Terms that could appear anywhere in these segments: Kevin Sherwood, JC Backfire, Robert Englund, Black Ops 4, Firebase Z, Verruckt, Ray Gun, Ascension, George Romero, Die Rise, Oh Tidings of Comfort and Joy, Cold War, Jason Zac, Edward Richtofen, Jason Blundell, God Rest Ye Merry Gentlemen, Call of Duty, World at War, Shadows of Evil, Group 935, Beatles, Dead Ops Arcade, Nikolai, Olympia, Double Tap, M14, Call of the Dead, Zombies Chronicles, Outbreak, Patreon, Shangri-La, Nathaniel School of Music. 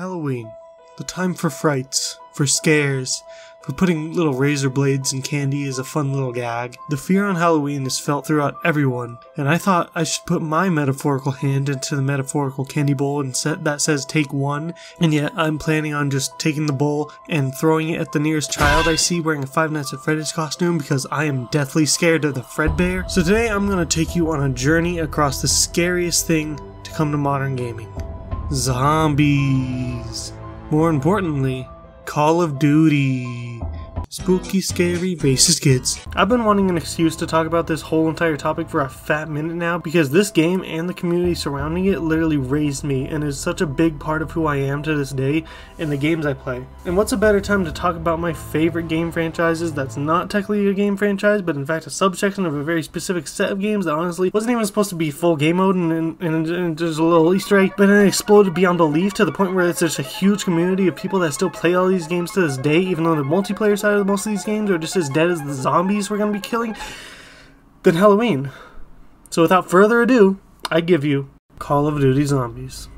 Halloween, the time for frights, for scares, for putting little razor blades in candy is a fun little gag. The fear on Halloween is felt throughout everyone, and I thought I should put my metaphorical hand into the metaphorical candy bowl and set that says take one, and yet I'm planning on just taking the bowl and throwing it at the nearest child I see wearing a Five Nights at Freddy's costume because I am deathly scared of the Fredbear. So today I'm going to take you on a journey across the scariest thing to come to modern gaming. Zombies. More importantly, Call of Duty. Spooky, scary, racist kids. I've been wanting an excuse to talk about this whole entire topic for a fat minute now because this game and the community surrounding it literally raised me and is such a big part of who I am to this day and the games I play. And what's a better time to talk about my favorite game franchises that's not technically a game franchise but in fact a subsection of a very specific set of games that honestly wasn't even supposed to be full game mode and there's a little Easter egg, but it exploded beyond belief to the point where it's just a huge community of people that still play all these games to this day, even though the multiplayer side of most of these games are just as dead as the zombies we're going to be killing than Halloween. So without further ado, I give you Call of Duty Zombies.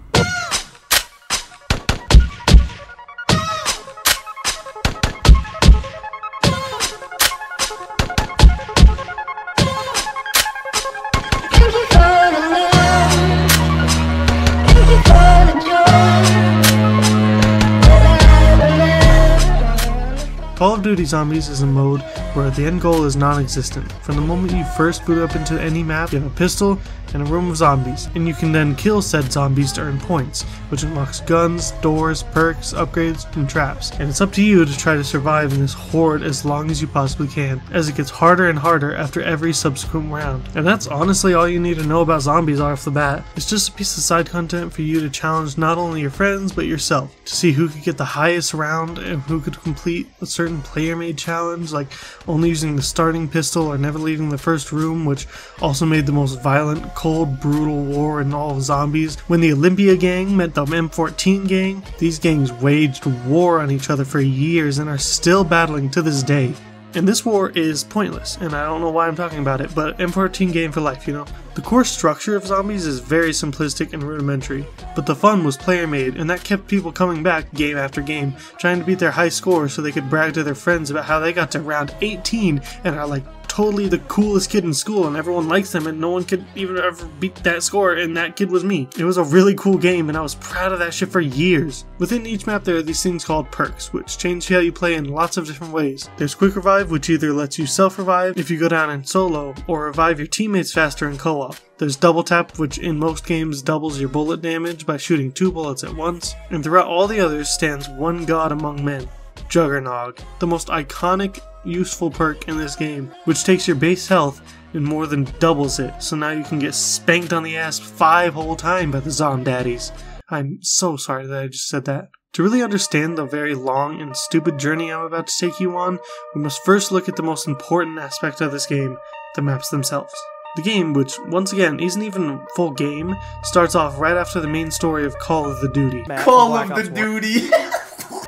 Call of Duty Zombies is a mode where the end goal is non-existent. From the moment you first boot up into any map, you have a pistol and a room of zombies, and you can then kill said zombies to earn points, which unlocks guns, doors, perks, upgrades, and traps. And it's up to you to try to survive in this horde as long as you possibly can, as it gets harder and harder after every subsequent round. And that's honestly all you need to know about zombies off the bat. It's just a piece of side content for you to challenge not only your friends, but yourself, to see who could get the highest round and who could complete a certain player-made challenge, like only using the starting pistol or never leaving the first room, which also made the most violent, cold, brutal war in all of zombies. When the Olympia gang met the M14 gang, these gangs waged war on each other for years and are still battling to this day. And this war is pointless, and I don't know why I'm talking about it, but M14 game for life, you know? The core structure of zombies is very simplistic and rudimentary, but the fun was player-made, and that kept people coming back game after game, trying to beat their high score so they could brag to their friends about how they got to round 18 and are like totally the coolest kid in school and everyone likes them and no one could even ever beat that score, and that kid was me. It was a really cool game and I was proud of that shit for years. Within each map there are these things called perks, which change how you play in lots of different ways. There's Quick Revive, which either lets you self-revive if you go down in solo, or revive your teammates faster in co-op. There's Double Tap, which in most games doubles your bullet damage by shooting 2 bullets at once, and throughout all the others stands one god among men, Juggernog, the most iconic, useful perk in this game, which takes your base health and more than doubles it, so now you can get spanked on the ass 5 whole times by the Zomdaddies. I'm so sorry that I just said that. To really understand the very long and stupid journey I'm about to take you on, we must first look at the most important aspect of this game, the maps themselves. The game, which once again isn't even a full game, starts off right after the main story of Call of the Duty. Call of the Duty!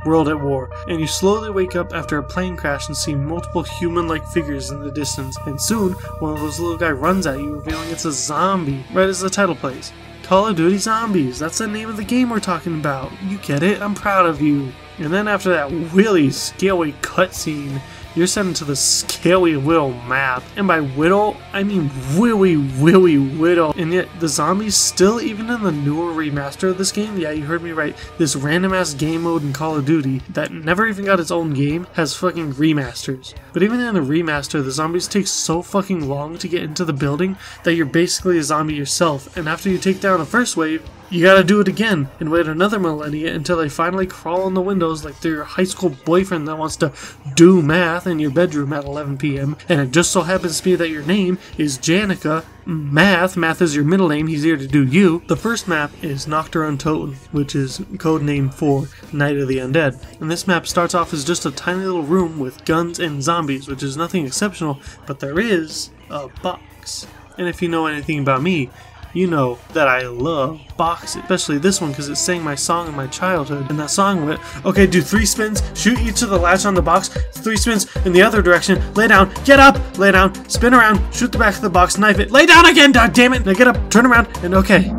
World at War, and you slowly wake up after a plane crash and see multiple human-like figures in the distance, and soon one of those little guys runs at you, revealing it's a zombie, right as the title plays. Call of Duty Zombies, that's the name of the game we're talking about. You get it? I'm proud of you. And then after that really scary cutscene, you're sent into the scary little map, and by little, I mean really, really little. And yet, the zombies still, even in the newer remaster of this game, yeah, you heard me right, this random-ass game mode in Call of Duty that never even got its own game has fucking remasters. But even in the remaster, the zombies take so fucking long to get into the building that you're basically a zombie yourself, and after you take down the first wave, you gotta do it again and wait another millennia until they finally crawl in the windows like they're your high school boyfriend that wants to do math in your bedroom at 11 p.m. and it just so happens to be that your name is Janica. Math is your middle name, he's here to do you. The first map is Nacht der Untoten, which is codename for Night of the Undead. And this map starts off as just a tiny little room with guns and zombies, which is nothing exceptional, but there is a box. And if you know anything about me, you know that I love boxes, especially this one because it sang my song in my childhood. And that song went, okay, do 3 spins, shoot each of the latch on the box, 3 spins in the other direction, lay down, get up, lay down, spin around, shoot the back of the box, knife it, lay down again, god damn it, now get up, turn around, and okay.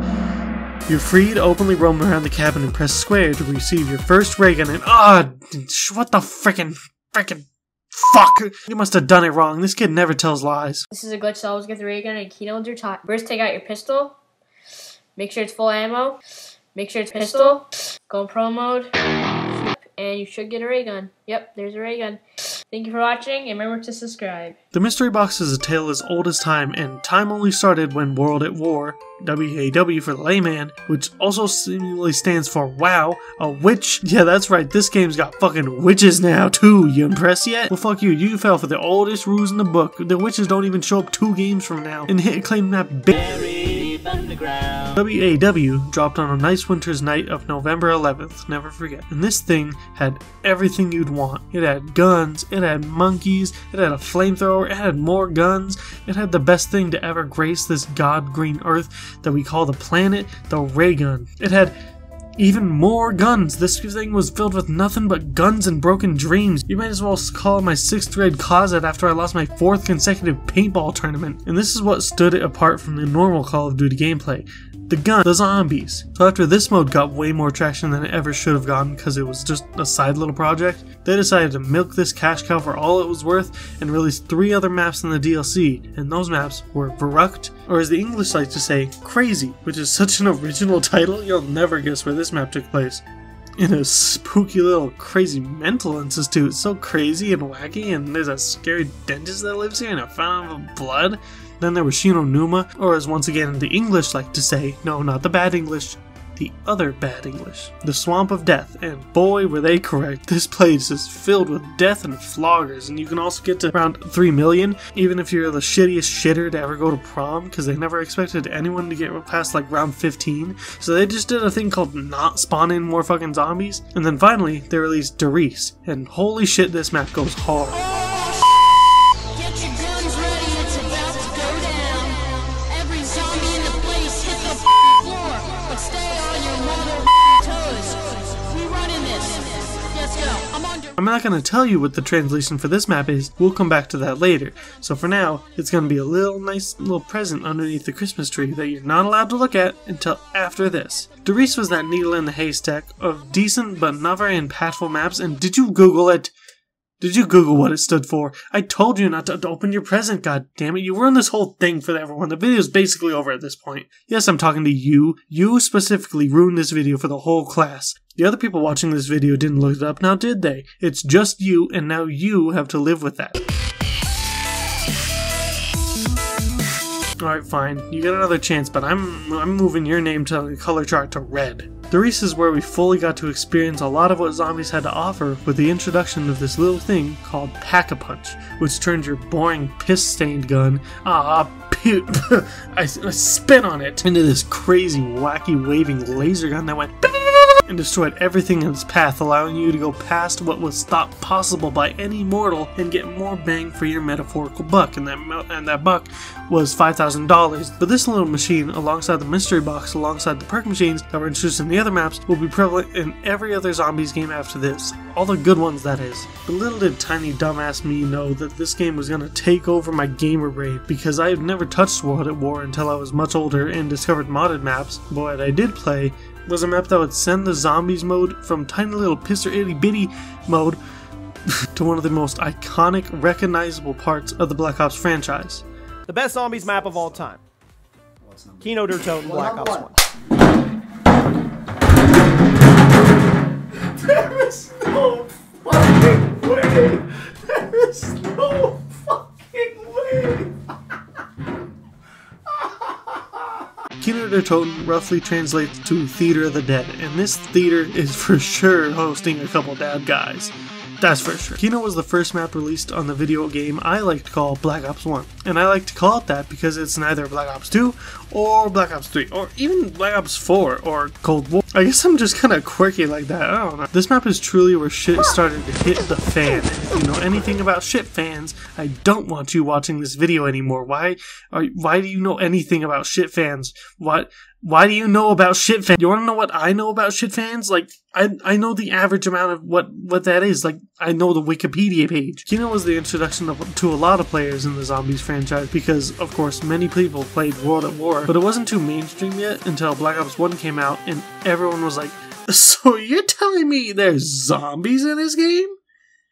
You're free to openly roam around the cabin and press square to receive your first Ray Gun and— what the frickin' fuck! You must have done it wrong. This kid never tells lies. This is a glitch, so always get the Ray Gun and Kino der Toten. First, take out your pistol. Make sure it's full ammo. Make sure it's pistol. Go in pro mode. And you should get a Ray Gun. Yep, there's a Ray Gun. Thank you for watching, and remember to subscribe. The Mystery Box is a tale as old as time, and time only started when World at War, WAW for the layman, which also seemingly stands for WoW, a witch. Yeah, that's right, this game's got fucking witches now, too. You impressed yet? Well, fuck you, you fell for the oldest ruse in the book. The witches don't even show up 2 games from now, and hit claim that bitch. WAW dropped on a nice winter's night of November 11th, never forget. And this thing had everything you'd want. It had guns, it had monkeys, it had a flamethrower, it had more guns, it had the best thing to ever grace this god green earth that we call the planet, the Ray Gun. It had even more guns. This thing was filled with nothing but guns and broken dreams. You might as well call it my 6th grade closet after I lost my 4th consecutive paintball tournament. And this is what stood it apart from the normal Call of Duty gameplay. The gun, the zombies. So after this mode got way more traction than it ever should have gotten because it was just a side little project, they decided to milk this cash cow for all it was worth and released 3 other maps in the DLC, and those maps were Verruckt, or as the English like to say, Crazy, which is such an original title you'll never guess where this map took place. In a spooky little crazy mental institute, so crazy and wacky, and there's a scary dentist that lives here and a fountain of blood. Then there was Shinonuma, or as once again the English like to say, no, not the bad English, the other bad English, the Swamp of Death, and boy were they correct. This place is filled with death and floggers, and you can also get to around 3 million, even if you're the shittiest shitter to ever go to prom, because they never expected anyone to get past like round 15, so they just did a thing called not spawn in more fucking zombies. And then finally, they released Der Riese, and holy shit, this map goes hard. I'm not going to tell you what the translation for this map is, we'll come back to that later. So for now, it's going to be a little nice little present underneath the Christmas tree that you're not allowed to look at until after this. Der Riese was that needle in the haystack of decent but not very impactful maps, and did you Google it? Did you Google what it stood for? I told you not to open your present, goddammit. You ruined this whole thing for everyone. The video's basically over at this point. Yes, I'm talking to you. You specifically ruined this video for the whole class. The other people watching this video didn't look it up, now did they? It's just you, and now you have to live with that. Alright, fine. You get another chance, but I'm moving your name to the color chart to red. Der Riese is where we fully got to experience a lot of what zombies had to offer with the introduction of this little thing called Pack-a-Punch, which turns your boring piss-stained gun, I spit on it, into this crazy, wacky, waving laser gun that went and destroyed everything in its path, allowing you to go past what was thought possible by any mortal and get more bang for your metaphorical buck, and that buck was $5,000. But this little machine, alongside the mystery box, alongside the perk machines that were introduced in the other maps, will be prevalent in every other zombies game after this. All the good ones, that is. But little did tiny dumbass me know that this game was gonna take over my gamer brain, because I had never touched World at War until I was much older and discovered modded maps, but what I did play was a map that would send the zombies mode from tiny little pisser itty bitty mode to one of the most iconic, recognizable parts of the Black Ops franchise. The best zombies map of all time. Kino der Toten, Black Ops 1. There is no fucking way! There is no fucking way! Kino der Toten roughly translates to Theater of the Dead, and this theater is for sure hosting a couple dad guys. That's for sure. Kino was the first map released on the video game I like to call Black Ops 1, and I like to call it that because it's neither Black Ops 2, or Black Ops 3, or even Black Ops 4, or Cold War. I guess I'm just kinda quirky like that, I don't know. This map is truly where shit started to hit the fan. If you know anything about shit fans, I don't want you watching this video anymore. Why do you know anything about shit fans? What? Why do you know about shit fans? You want to know what I know about shit fans? Like, I know the average amount of what that is. Like, I know the Wikipedia page. Kino was the introduction to a lot of players in the Zombies franchise because, of course, many people played World at War, but it wasn't too mainstream yet until Black Ops 1 came out and everyone was like, so you're telling me there's zombies in this game?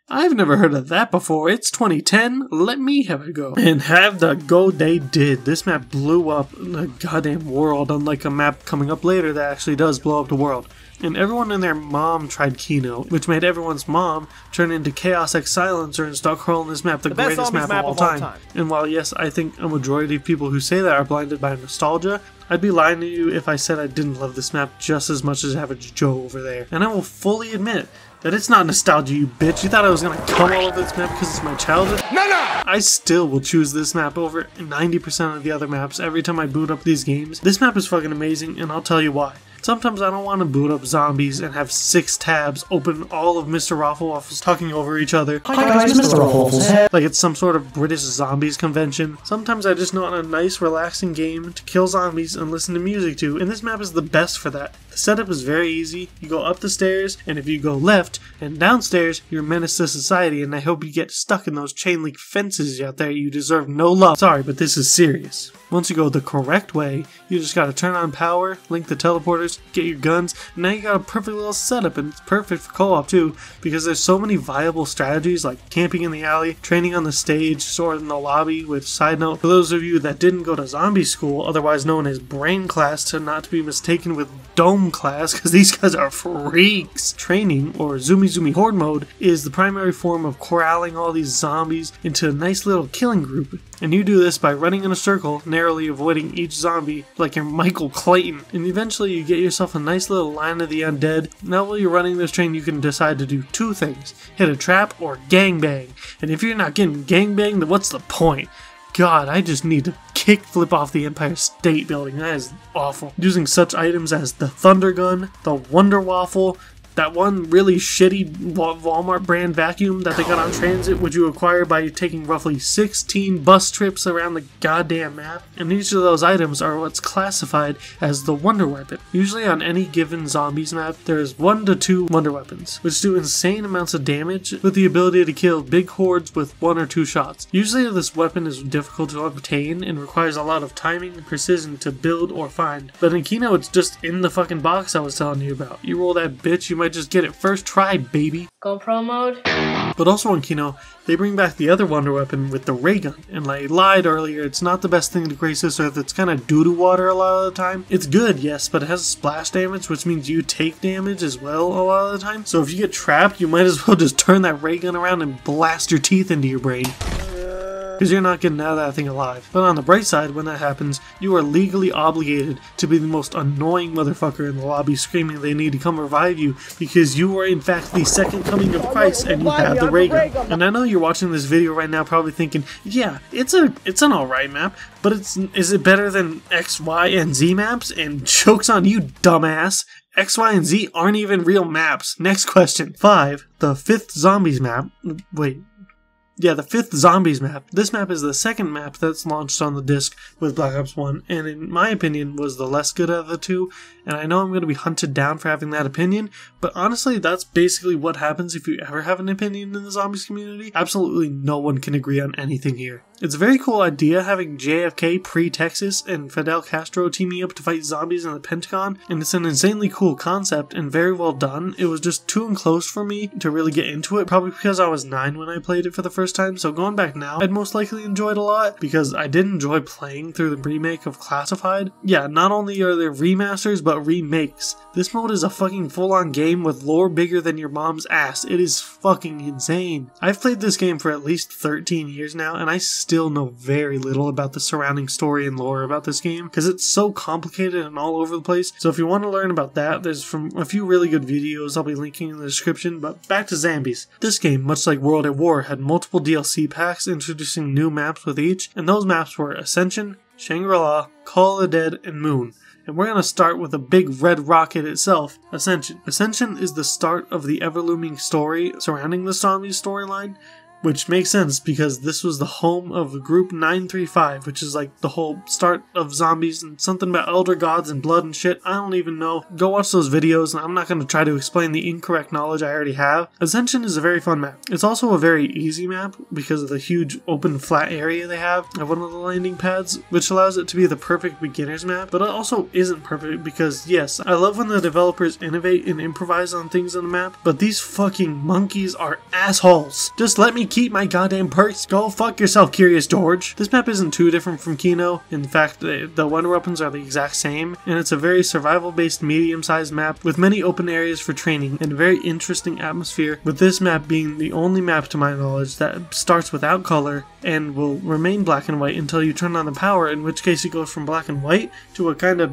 I've never heard of that before. It's 2010. Let me have a go. And have the go they did. This map blew up the goddamn world, unlike a map coming up later that actually does blow up the world. And everyone and their mom tried Kino, which made everyone's mom turn into Chaos X Silencer and start crawling this map, the greatest map of all time. And while yes, I think a majority of people who say that are blinded by nostalgia, I'd be lying to you if I said I didn't love this map just as much as average Joe over there. And I will fully admit that it's not nostalgia, you bitch. You thought I was gonna come all over this map because it's my childhood? No, no! I still will choose this map over 90% of the other maps every time I boot up these games. This map is fucking amazing, and I'll tell you why. Sometimes I don't want to boot up zombies and have 6 tabs open, all of Mr. Roflwaffles talking over each other. Hi guys, Mr. Roflwaffles. Like it's some sort of British zombies convention. Sometimes I just want a nice, relaxing game to kill zombies and listen to music to, and this map is the best for that. The setup is very easy. You go up the stairs, and if you go left and downstairs, you're a menace to society, and I hope you get stuck in those chain link fences out there. You deserve no love. Sorry, but this is serious. Once you go the correct way, you just gotta turn on power, link the teleporters, get your guns, and now you got a perfect little setup, and it's perfect for co-op too, because there's so many viable strategies like camping in the alley, training on the stage, sword in the lobby, which, side note, for those of you that didn't go to zombie school, otherwise known as brain class, to not to be mistaken with dome class, because these guys are freaks. Training, or zoomy zoomy horde mode, is the primary form of corralling all these zombies into a nice little killing group, and you do this by running in a circle, narrowly avoiding each zombie like you're Michael Clayton, and eventually you get yourself a nice little line of the undead. Now while you're running this train, you can decide to do two things: hit a trap or gangbang. And if you're not getting gangbang, then what's the point? God, I just need to kickflip off the Empire State Building. That is awful. Using such items as the Thunder Gun, the Wonder Waffle, that one really shitty Walmart brand vacuum that they got on Transit, which you acquire by taking roughly 16 bus trips around the goddamn map. And each of those items are what's classified as the Wonder Weapon. Usually on any given zombies map, there is 1 to 2 Wonder Weapons, which do insane amounts of damage with the ability to kill big hordes with 1 or 2 shots. Usually this weapon is difficult to obtain and requires a lot of timing and precision to build or find. But in Kino, it's just in the fucking box I was telling you about. You roll that bitch, you might just get it first try, baby. GoPro mode. But also on Kino, they bring back the other Wonder Weapon with the Ray Gun. And like I lied earlier, it's not the best thing to grace this earth. It's kind of doo-doo water a lot of the time. It's good, yes, but it has splash damage, which means you take damage as well a lot of the time. So if you get trapped, you might as well just turn that Ray Gun around and blast your teeth into your brain, because you're not getting out of that thing alive. But on the bright side, when that happens, you are legally obligated to be the most annoying motherfucker in the lobby screaming they need to come revive you, because you are in fact the second coming of Christ and you have the Ray Gun. And I know you're watching this video right now probably thinking, yeah, it's an alright map, but is it better than X, Y, and Z maps? And jokes on you, dumbass. X, Y, and Z aren't even real maps. Next question. 5. The 5th Zombies map. Wait. Yeah, the 5th Zombies map. This map is the second map that's launched on the disc with Black Ops 1, and in my opinion was the less good of the two, and I know I'm going to be hunted down for having that opinion, but honestly that's basically what happens if you ever have an opinion in the Zombies community. Absolutely no one can agree on anything here. It's a very cool idea having JFK pre-Texas and Fidel Castro teaming up to fight zombies in the Pentagon, and it's an insanely cool concept and very well done. It was just too enclosed for me to really get into it, probably because I was 9 when I played it for the first time, so going back now, I'd most likely enjoy it a lot, because I did enjoy playing through the remake of Classified. Yeah, not only are there remasters, but remakes. This mode is a fucking full-on game with lore bigger than your mom's ass. It is fucking insane. I've played this game for at least 13 years now, and I still know very little about the surrounding story and lore about this game, because it's so complicated and all over the place. So if you want to learn about that, there's from a few really good videos I'll be linking in the description. But back to zombies. This game, much like World at War, had multiple DLC packs introducing new maps with each, and those maps were Ascension, Shangri-La, Call of the Dead, and Moon. And we're going to start with a big red rocket itself, Ascension. Ascension is the start of the ever-looming story surrounding the zombies storyline, Which makes sense because this was the home of Group 935, which is like the whole start of zombies and something about elder gods and blood and shit. I don't even know. Go watch those videos and I'm not going to try to explain the incorrect knowledge I already have. Ascension is a very fun map. It's also a very easy map because of the huge open flat area they have at one of the landing pads, which allows it to be the perfect beginner's map, but it also isn't perfect because yes, I love when the developers innovate and improvise on things on the map, but these fucking monkeys are assholes. Just let me keep my goddamn perks. Go fuck yourself, Curious George. This map isn't too different from Kino. In fact, the wonder weapons are the exact same, and it's a very survival-based medium-sized map with many open areas for training and a very interesting atmosphere, with this map being the only map to my knowledge that starts without color and will remain black and white until you turn on the power, in which case it goes from black and white to a kind of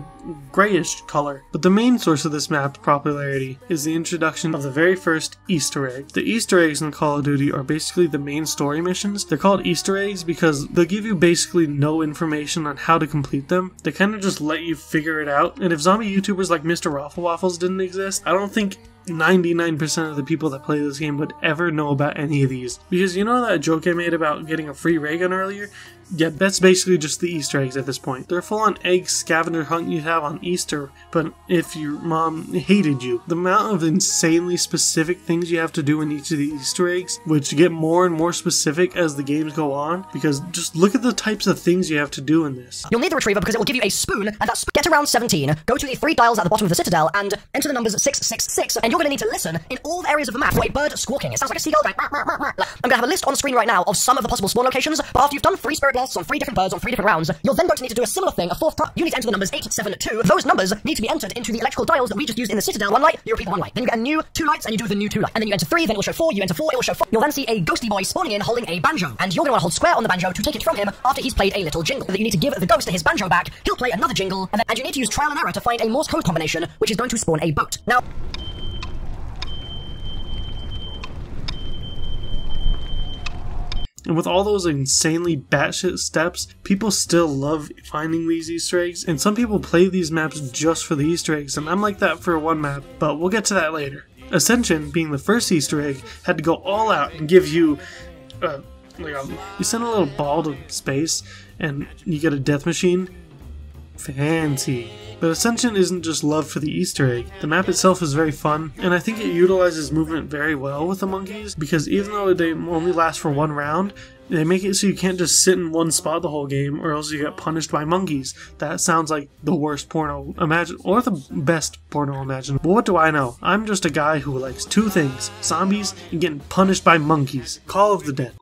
grayish color. But the main source of this map's popularity is the introduction of the very first Easter egg. The Easter eggs in Call of Duty are basically the main story missions. They're called Easter eggs because they'll give you basically no information on how to complete them. They kind of just let you figure it out. And if zombie YouTubers like Mr. Roflwaffles didn't exist, I don't think 99% of the people that play this game would ever know about any of these. Because you know that joke I made about getting a free ray gun earlier? Yeah, that's basically just the Easter eggs at this point. They're full-on egg scavenger hunt you'd have on Easter, but if your mom hated you. The amount of insanely specific things you have to do in each of the Easter eggs, which get more and more specific as the games go on, because just look at the types of things you have to do in this. You'll need the retriever because it will give you a spoon, and that's get around 17, go to the 3 dials at the bottom of the citadel, and enter the numbers 666, and you're going to need to listen in all the areas of the map for a bird squawking. It sounds like a seagull going rah, rah, rah, rah. I'm going to have a list on screen right now of some of the possible spawn locations, but after you've done 3 spirit on 3 different birds on 3 different rounds, you're then going to need to do a similar thing, a 4th time. You need to enter the numbers 8, 7, 2. Those numbers need to be entered into the electrical dials that we just used in the citadel. 1 light, you repeat the 1 light. Then you get a new 2 lights and you do the new 2 light. And then you enter 3, then it will show 4, you enter 4, it will show 5. You'll then see a ghosty boy spawning in holding a banjo. And you're going to want to hold square on the banjo to take it from him after he's played a little jingle. Then you need to give the ghost his banjo back, he'll play another jingle, and you need to use trial and error to find a Morse code combination, which is going to spawn a boat. Now, and with all those insanely batshit steps, people still love finding these Easter eggs, and some people play these maps just for the Easter eggs, and I'm like that for one map, but we'll get to that later. Ascension, being the first Easter egg, had to go all out and give you, you send a little ball to space, and you get a death machine. Fancy. But Ascension isn't just love for the Easter egg. The map itself is very fun, and I think it utilizes movement very well with the monkeys, because even though they only last for 1 round, they make it so you can't just sit in one spot the whole game, or else you get punished by monkeys. That sounds like the worst porno imaginable, or the best porno imaginable. But what do I know? I'm just a guy who likes 2 things, zombies and getting punished by monkeys. Call of the Dead.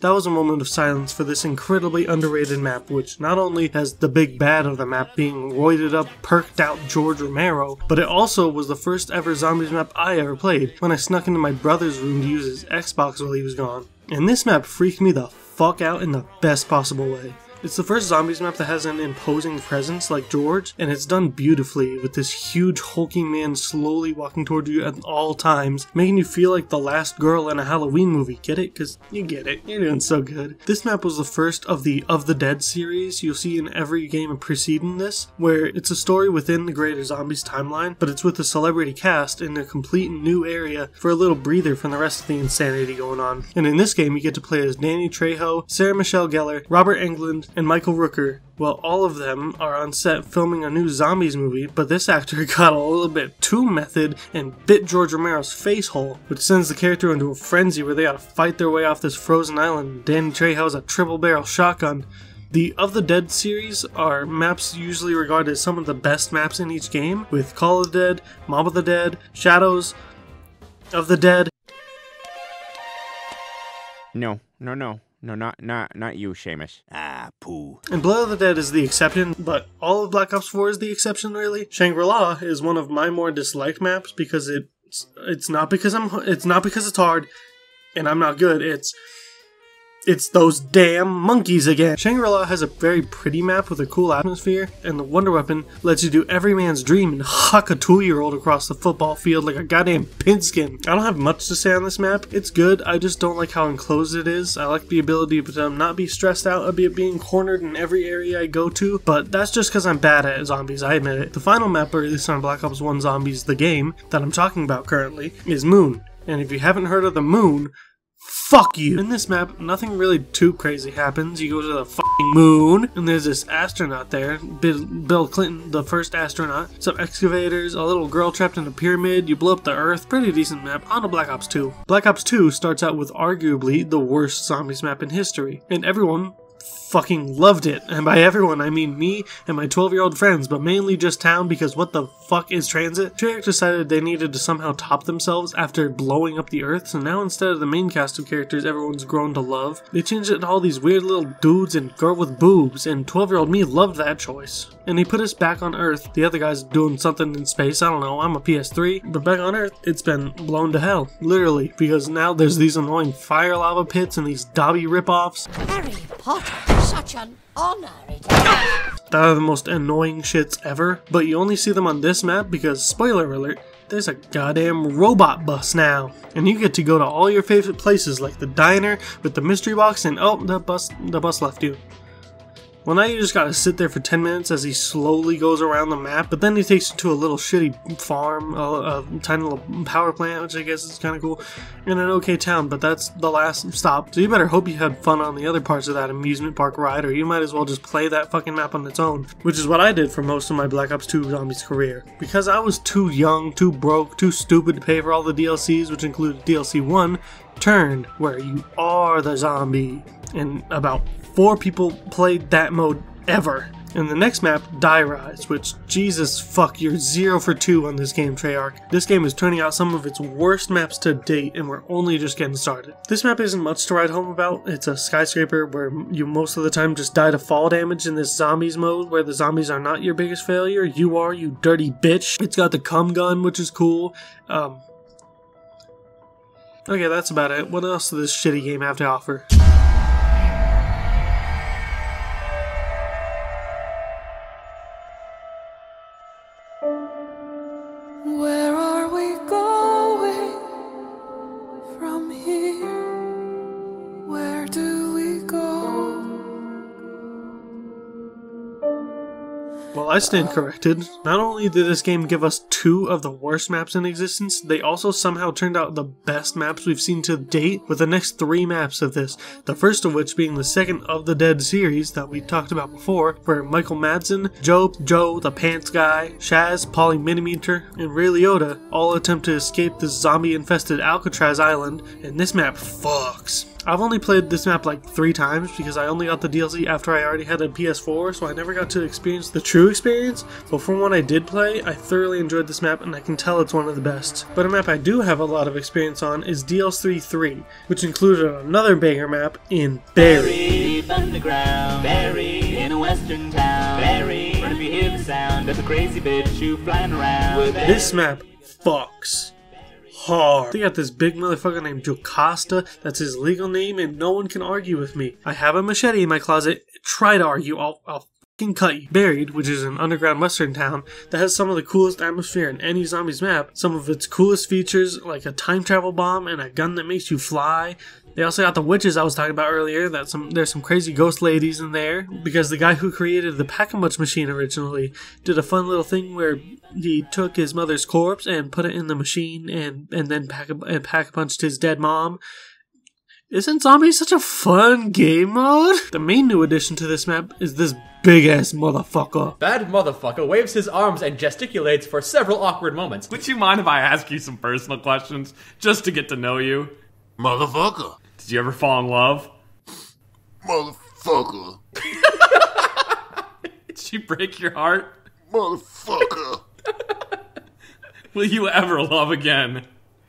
That was a moment of silence for this incredibly underrated map, which not only has the big bad of the map being roided up, perked out George Romero, but it also was the first ever zombies map I ever played, when I snuck into my brother's room to use his Xbox while he was gone. And this map freaked me the fuck out in the best possible way. It's the first zombies map that has an imposing presence like George, and it's done beautifully with this huge hulking man slowly walking toward you at all times, making you feel like the last girl in a Halloween movie. Get it? Cause you get it. You're doing so good. This map was the first of the Dead series you'll see in every game preceding this, where it's a story within the greater zombies timeline, but it's with a celebrity cast in a complete new area for a little breather from the rest of the insanity going on. And in this game you get to play as Danny Trejo, Sarah Michelle Gellar, Robert Englund, and Michael Rooker. Well, all of them are on set filming a new zombies movie, but this actor got a little bit too method and bit George Romero's face hole, which sends the character into a frenzy where they gotta fight their way off this frozen island. Danny Trejo's a triple barrel shotgun. The Of the Dead series are maps usually regarded as some of the best maps in each game, with Call of the Dead, Mob of the Dead, Shadows of the Dead. No, not you, Seamus. Ah, poo. And Blood of the Dead is the exception, but all of Black Ops 4 is the exception, really. Shangri-La is one of my more disliked maps because it's not because it's hard, and I'm not good. It's those damn monkeys again! Shangri-La has a very pretty map with a cool atmosphere, and the wonder weapon lets you do every man's dream and huck a 2-year-old across the football field like a goddamn pigskin. I don't have much to say on this map. It's good, I just don't like how enclosed it is. I like the ability to not be stressed out about being cornered in every area I go to, but that's just because I'm bad at zombies, I admit it. The final map released on Black Ops 1 Zombies, the game, that I'm talking about currently, is Moon. And if you haven't heard of the Moon, fuck you! In this map, nothing really too crazy happens. You go to the fucking moon, and there's this astronaut there, Bill Clinton, the first astronaut. Some excavators, a little girl trapped in a pyramid, you blow up the Earth. Pretty decent map. On to Black Ops 2. Black Ops 2 starts out with arguably the worst zombies map in history, and everyone fucking loved it. And by everyone, I mean me and my 12-year-old friends, but mainly just town, because what the fuck is Transit? Treyarch decided they needed to somehow top themselves after blowing up the Earth, so now instead of the main cast of characters everyone's grown to love, they changed it to all these weird little dudes and girl with boobs, and 12-year-old me loved that choice. And they put us back on Earth. The other guy's doing something in space, I don't know, I'm a PS3, but back on Earth, it's been blown to hell, literally, because now there's these annoying fire lava pits and these Dobby ripoffs. Harry Potter. Such an honor it is. That are the most annoying shits ever, but you only see them on this map because, spoiler alert, there's a goddamn robot bus now. And you get to go to all your favorite places like the diner with the mystery box and oh, the bus left you. Well, now you just gotta sit there for 10 minutes as he slowly goes around the map, but then he takes you to a little shitty farm, a tiny little power plant, which I guess is kinda cool, and an okay town, but that's the last stop. So you better hope you had fun on the other parts of that amusement park ride, or you might as well just play that fucking map on its own, which is what I did for most of my Black Ops 2 Zombies career. Because I was too young, too broke, too stupid to pay for all the DLCs, which included DLC 1, Turn, where you are the zombie, and about 4 people played that mode ever. And the next map, Die Rise, which, Jesus fuck, you're 0 for 2 on this game, Treyarch. This game is turning out some of its worst maps to date, and we're only just getting started. This map isn't much to write home about. It's a skyscraper where you most of the time just die to fall damage in this zombies mode, where the zombies are not your biggest failure. You are, you dirty bitch. It's got the cum gun, which is cool. Okay, that's about it. What else does this shitty game have to offer? Well, I stand corrected. Not only did this game give us 2 of the worst maps in existence, they also somehow turned out the best maps we've seen to date with the next 3 maps of this, the first of which being the second of the Dead series that we talked about before, where Michael Madsen, Joe the Pants Guy, Shaz, Polly Minimeter, and Ray Liotta all attempt to escape this zombie-infested Alcatraz island, and this map fucks. I've only played this map like 3 times because I only got the DLC after I already had a PS4, so I never got to experience the true experience, but from what I did play, I thoroughly enjoyed this map and I can tell it's one of the best. But a map I do have a lot of experience on is DLC 3, which included another banger map in Barry. Barry, underground, Barry, in a western town, Barry, when you hear the sound of a crazy bitch you flying around. This map fucks. Hard. They got this big motherfucker named Jocasta, that's his legal name, and no one can argue with me. I have a machete in my closet, try to argue, I'll fucking cut you. Buried, which is an underground western town that has some of the coolest atmosphere in any zombies map, some of its coolest features like a time travel bomb and a gun that makes you fly. They also got the witches I was talking about earlier, that there's some crazy ghost ladies in there, because the guy who created the Pack-a-Punch machine originally did a fun little thing where he took his mother's corpse and put it in the machine and then Pack-a-Punched his dead mom. Isn't zombies such a fun game mode? The main new addition to this map is this big-ass motherfucker. That motherfucker waves his arms and gesticulates for several awkward moments. Would you mind if I ask you some personal questions, just to get to know you? Motherfucker. Did you ever fall in love? Motherfucker. Did she break your heart? Motherfucker. Will you ever love again?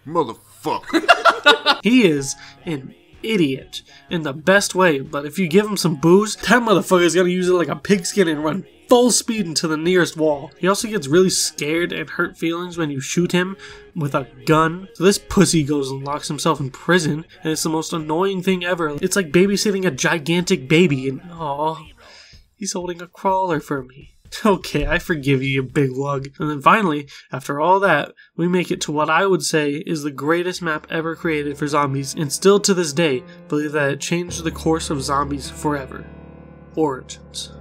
Motherfucker. He is an idiot in the best way, but if you give him some booze, that motherfucker is gonna use it like a pigskin and run full speed into the nearest wall. He also gets really scared and hurt feelings when you shoot him with a gun. So this pussy goes and locks himself in prison, and it's the most annoying thing ever. It's like babysitting a gigantic baby, and aw, he's holding a crawler for me. Okay, I forgive you, you big lug. And then finally, after all that, we make it to what I would say is the greatest map ever created for zombies, and still to this day, believe that it changed the course of zombies forever. Origins.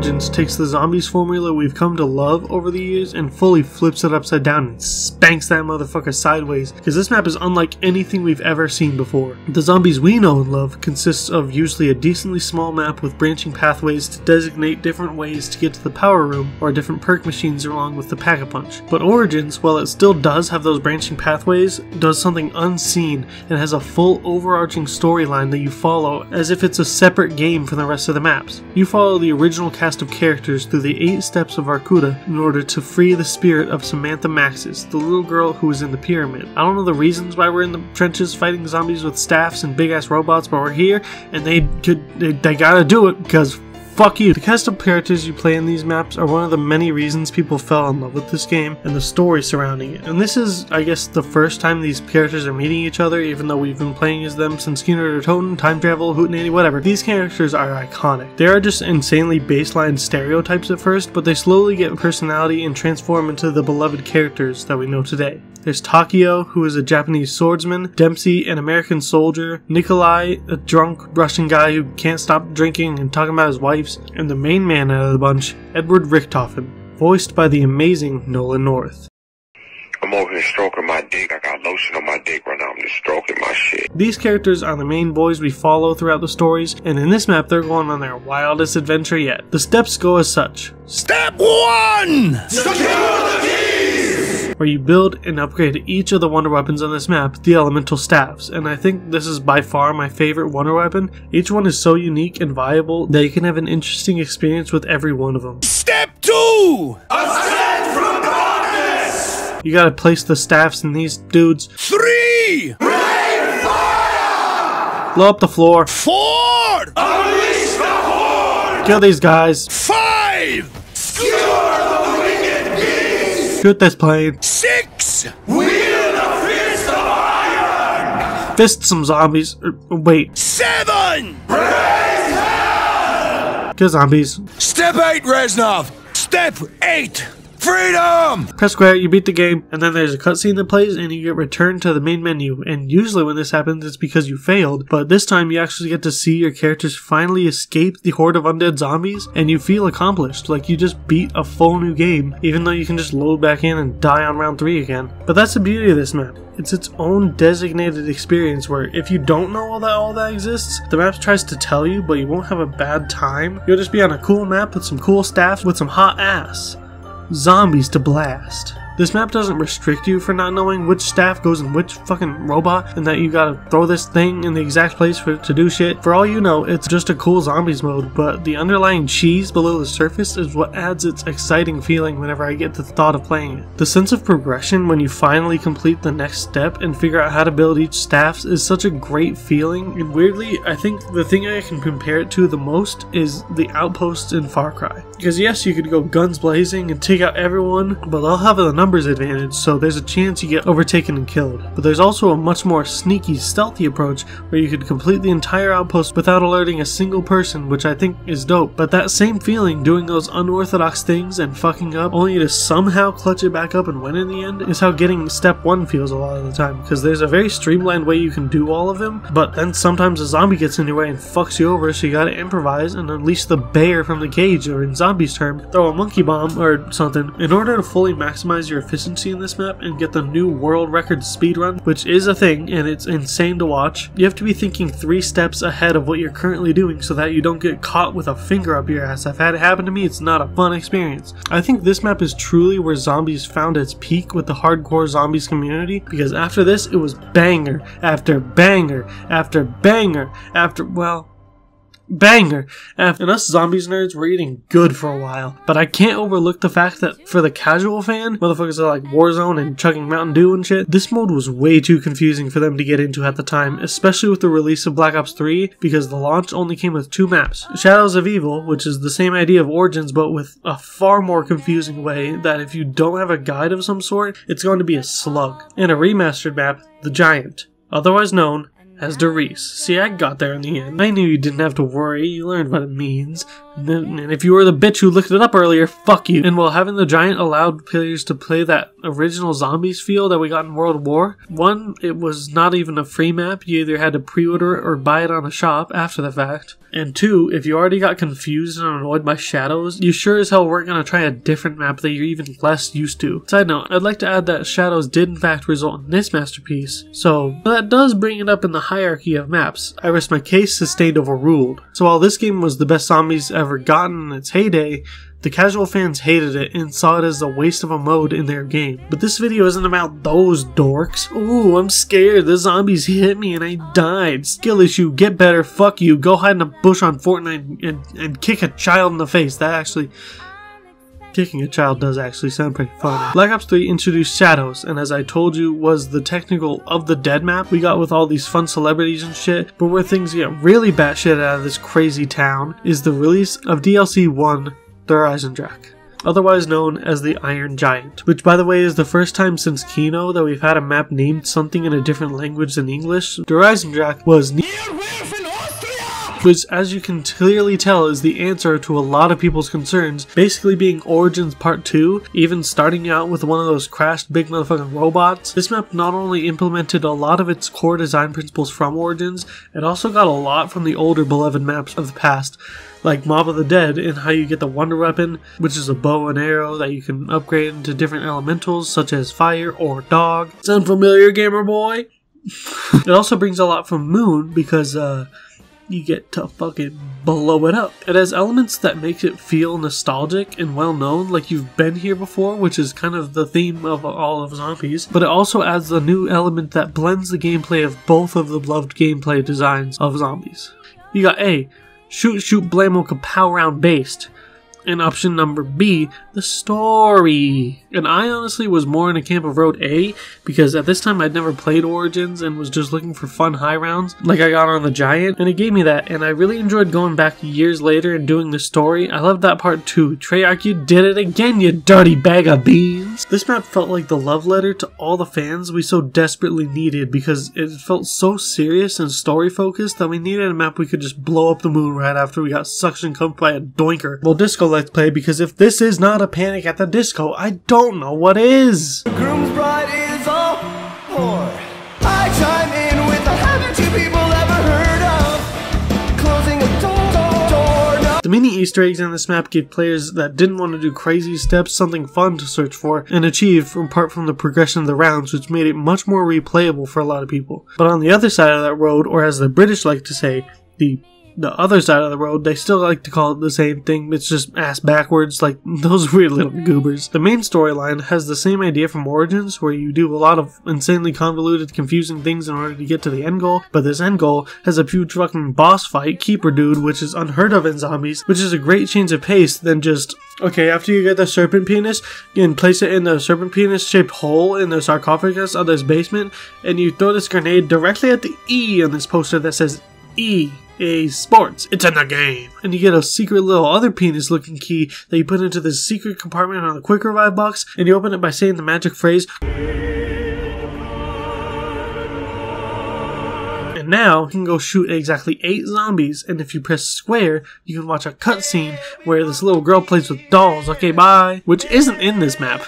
Origins takes the zombies formula we've come to love over the years and fully flips it upside down and spanks that motherfucker sideways, because this map is unlike anything we've ever seen before. The zombies we know and love consists of usually a decently small map with branching pathways to designate different ways to get to the power room or different perk machines along with the Pack-a-Punch. But Origins, while it still does have those branching pathways, does something unseen and has a full overarching storyline that you follow as if it's a separate game from the rest of the maps. You follow the original cast of characters through the 8 steps of Arkuta in order to free the spirit of Samantha Maxis, the little girl who was in the pyramid. I don't know the reasons why we're in the trenches fighting zombies with staffs and big ass robots, but we're here and they gotta do it because fuck you. The cast of characters you play in these maps are one of the many reasons people fell in love with this game and the story surrounding it. And this is, I guess, the first time these characters are meeting each other, even though we've been playing as them since Kino der Toten, Time Travel, Hootenanny, whatever. These characters are iconic. They are just insanely baseline stereotypes at first, but they slowly get personality and transform into the beloved characters that we know today. There's Takio, who is a Japanese swordsman, Dempsey, an American soldier, Nikolai, a drunk Russian guy who can't stop drinking and talking about his wives, and the main man out of the bunch, Edward Richtofen, voiced by the amazing Nolan North. I'm over here stroking my dick. I got lotion on my dick right now. I'm just stroking my shit. These characters are the main boys we follow throughout the stories, and in this map they're going on their wildest adventure yet. The steps go as such. Step 1! Where you build and upgrade each of the wonder weapons on this map, the elemental staffs, and I think this is by far my favorite wonder weapon. Each one is so unique and viable that you can have an interesting experience with every one of them. Step 2! Ascend from darkness! You gotta place the staffs in these dudes. 3! Rain fire! Blow up the floor. 4! Unleash the horde! Kill these guys. 5! Shoot this plane. 6! Wheel the fist of iron! Fist some zombies. Wait. 7! Raise hell! Kill zombies. Step 8, Reznov! Step 8! Freedom! Press square, you beat the game, and then there's a cutscene that plays and you get returned to the main menu, and usually when this happens it's because you failed, but this time you actually get to see your characters finally escape the horde of undead zombies, and you feel accomplished, like you just beat a full new game, even though you can just load back in and die on round 3 again. But that's the beauty of this map. It's its own designated experience where if you don't know all that exists, the map tries to tell you, but you won't have a bad time. You'll just be on a cool map with some cool staff with some hot ass. Zombies to blast. This map doesn't restrict you for not knowing which staff goes in which fucking robot and that you gotta throw this thing in the exact place for it to do shit. For all you know, it's just a cool zombies mode, but the underlying cheese below the surface is what adds its exciting feeling whenever I get the thought of playing it. The sense of progression when you finally complete the next step and figure out how to build each staff is such a great feeling, and weirdly, I think the thing I can compare it to the most is the outposts in Far Cry. Because yes, you could go guns blazing and take out everyone, but I'll have the numbers advantage, so there's a chance you get overtaken and killed. But there's also a much more sneaky, stealthy approach where you could complete the entire outpost without alerting a single person, which I think is dope. But that same feeling, doing those unorthodox things and fucking up, only to somehow clutch it back up and win in the end, is how getting step 1 feels a lot of the time, because there's a very streamlined way you can do all of them, but then sometimes a zombie gets in your way and fucks you over, so you gotta improvise and unleash the bear from the cage, or in zombies term, throw a monkey bomb or something, in order to fully maximize your efficiency in this map and get the new world record speedrun, which is a thing and it's insane to watch. You have to be thinking 3 steps ahead of what you're currently doing so that you don't get caught with a finger up your ass. I've had it happen to me. It's not a fun experience. I think this map is truly where zombies found its peak with the hardcore zombies community, because after this it was banger after banger after banger after, well, banger! And us zombies nerds were eating good for a while, but I can't overlook the fact that for the casual fan, motherfuckers are like Warzone and chugging Mountain Dew and shit, this mode was way too confusing for them to get into at the time, especially with the release of Black Ops 3, because the launch only came with 2 maps. Shadows of Evil, which is the same idea of Origins, but with a far more confusing way that if you don't have a guide of some sort, it's going to be a slug. And a remastered map, The Giant, otherwise known as Der Riese. See, I got there in the end. I knew you didn't have to worry. You learned what it means. And if you were the bitch who looked it up earlier, fuck you. And while having the giant allowed players to play that original zombies feel that we got in World at War, one, it was not even a free map. You either had to pre-order it or buy it on a shop after the fact. And two, if you already got confused and annoyed by shadows, you sure as hell weren't going to try a different map that you're even less used to. Side note, I'd like to add that shadows did in fact result in this masterpiece, so that does bring it up in the hierarchy of maps. I rest my case, sustained overruled. So while this game was the best zombies ever gotten in its heyday, the casual fans hated it and saw it as a waste of a mode in their game. But this video isn't about those dorks. Ooh, I'm scared. The zombies hit me and I died. Skill issue, get better, fuck you. Go hide in a bush on Fortnite and kick a child in the face. That actually... kicking a child does actually sound pretty funny. Black Ops 3 introduced shadows, and as I told you, was the technical of the dead map we got with all these fun celebrities and shit. But where things get really batshit out of this crazy town is the release of DLC 1, Der Riese, otherwise known as the Iron Giant, which by the way is the first time since Kino that we've had a map named something in a different language than English. Der Riese was which, as you can clearly tell, is the answer to a lot of people's concerns, basically being Origins Part 2, even starting out with one of those crashed big motherfucking robots. This map not only implemented a lot of its core design principles from Origins, it also got a lot from the older beloved maps of the past, like Mob of the Dead, and how you get the Wonder Weapon, which is a bow and arrow that you can upgrade into different elementals such as fire or dog. Sound familiar, gamer boy? It also brings a lot from Moon, because, you get to fucking blow it up. It has elements that make it feel nostalgic and well known, like you've been here before, which is kind of the theme of all of zombies, but it also adds a new element that blends the gameplay of both of the beloved gameplay designs of zombies. You got A, shoot blammo kapow round based, and option number B, the story. And I honestly was more in a camp of road A, because at this time I'd never played Origins and was just looking for fun high rounds like I got on the Giant, and it gave me that, and I really enjoyed going back years later and doing the story. I loved that part too. Treyarch, you did it again, you dirty bag of beans. This map felt like the love letter to all the fans we so desperately needed, because it felt so serious and story focused that we needed a map we could just blow up the moon right after we got suction cumped by a doinker. Well, Disco Let's Play, because if this is not a Panic at the Disco, I don't know what is. The groom's bride is a whore. I chime in with a haven't you people ever heard of closing a door. No. The mini Easter eggs in this map give players that didn't want to do crazy steps something fun to search for and achieve, apart from the progression of the rounds, which made it much more replayable for a lot of people. But on the other side of that road, or as the British like to say, the other side of the road, they still like to call it the same thing, it's just ass backwards, like those weird little goobers. The main storyline has the same idea from Origins, where you do a lot of insanely convoluted, confusing things in order to get to the end goal, but this end goal has a huge fucking boss fight, Keeper Dude, which is unheard of in zombies, which is a great change of pace than just, okay, after you get the serpent penis, and place it in the serpent penis shaped hole in the sarcophagus of this basement, and you throw this grenade directly at the E on this poster that says E. A sports, it's in the game. And you get a secret little other penis looking key that you put into this secret compartment on the Quick Revive box, and you open it by saying the magic phrase, and now you can go shoot exactly 8 zombies, and if you press square, you can watch a cutscene where this little girl plays with dolls, okay bye, which isn't in this map.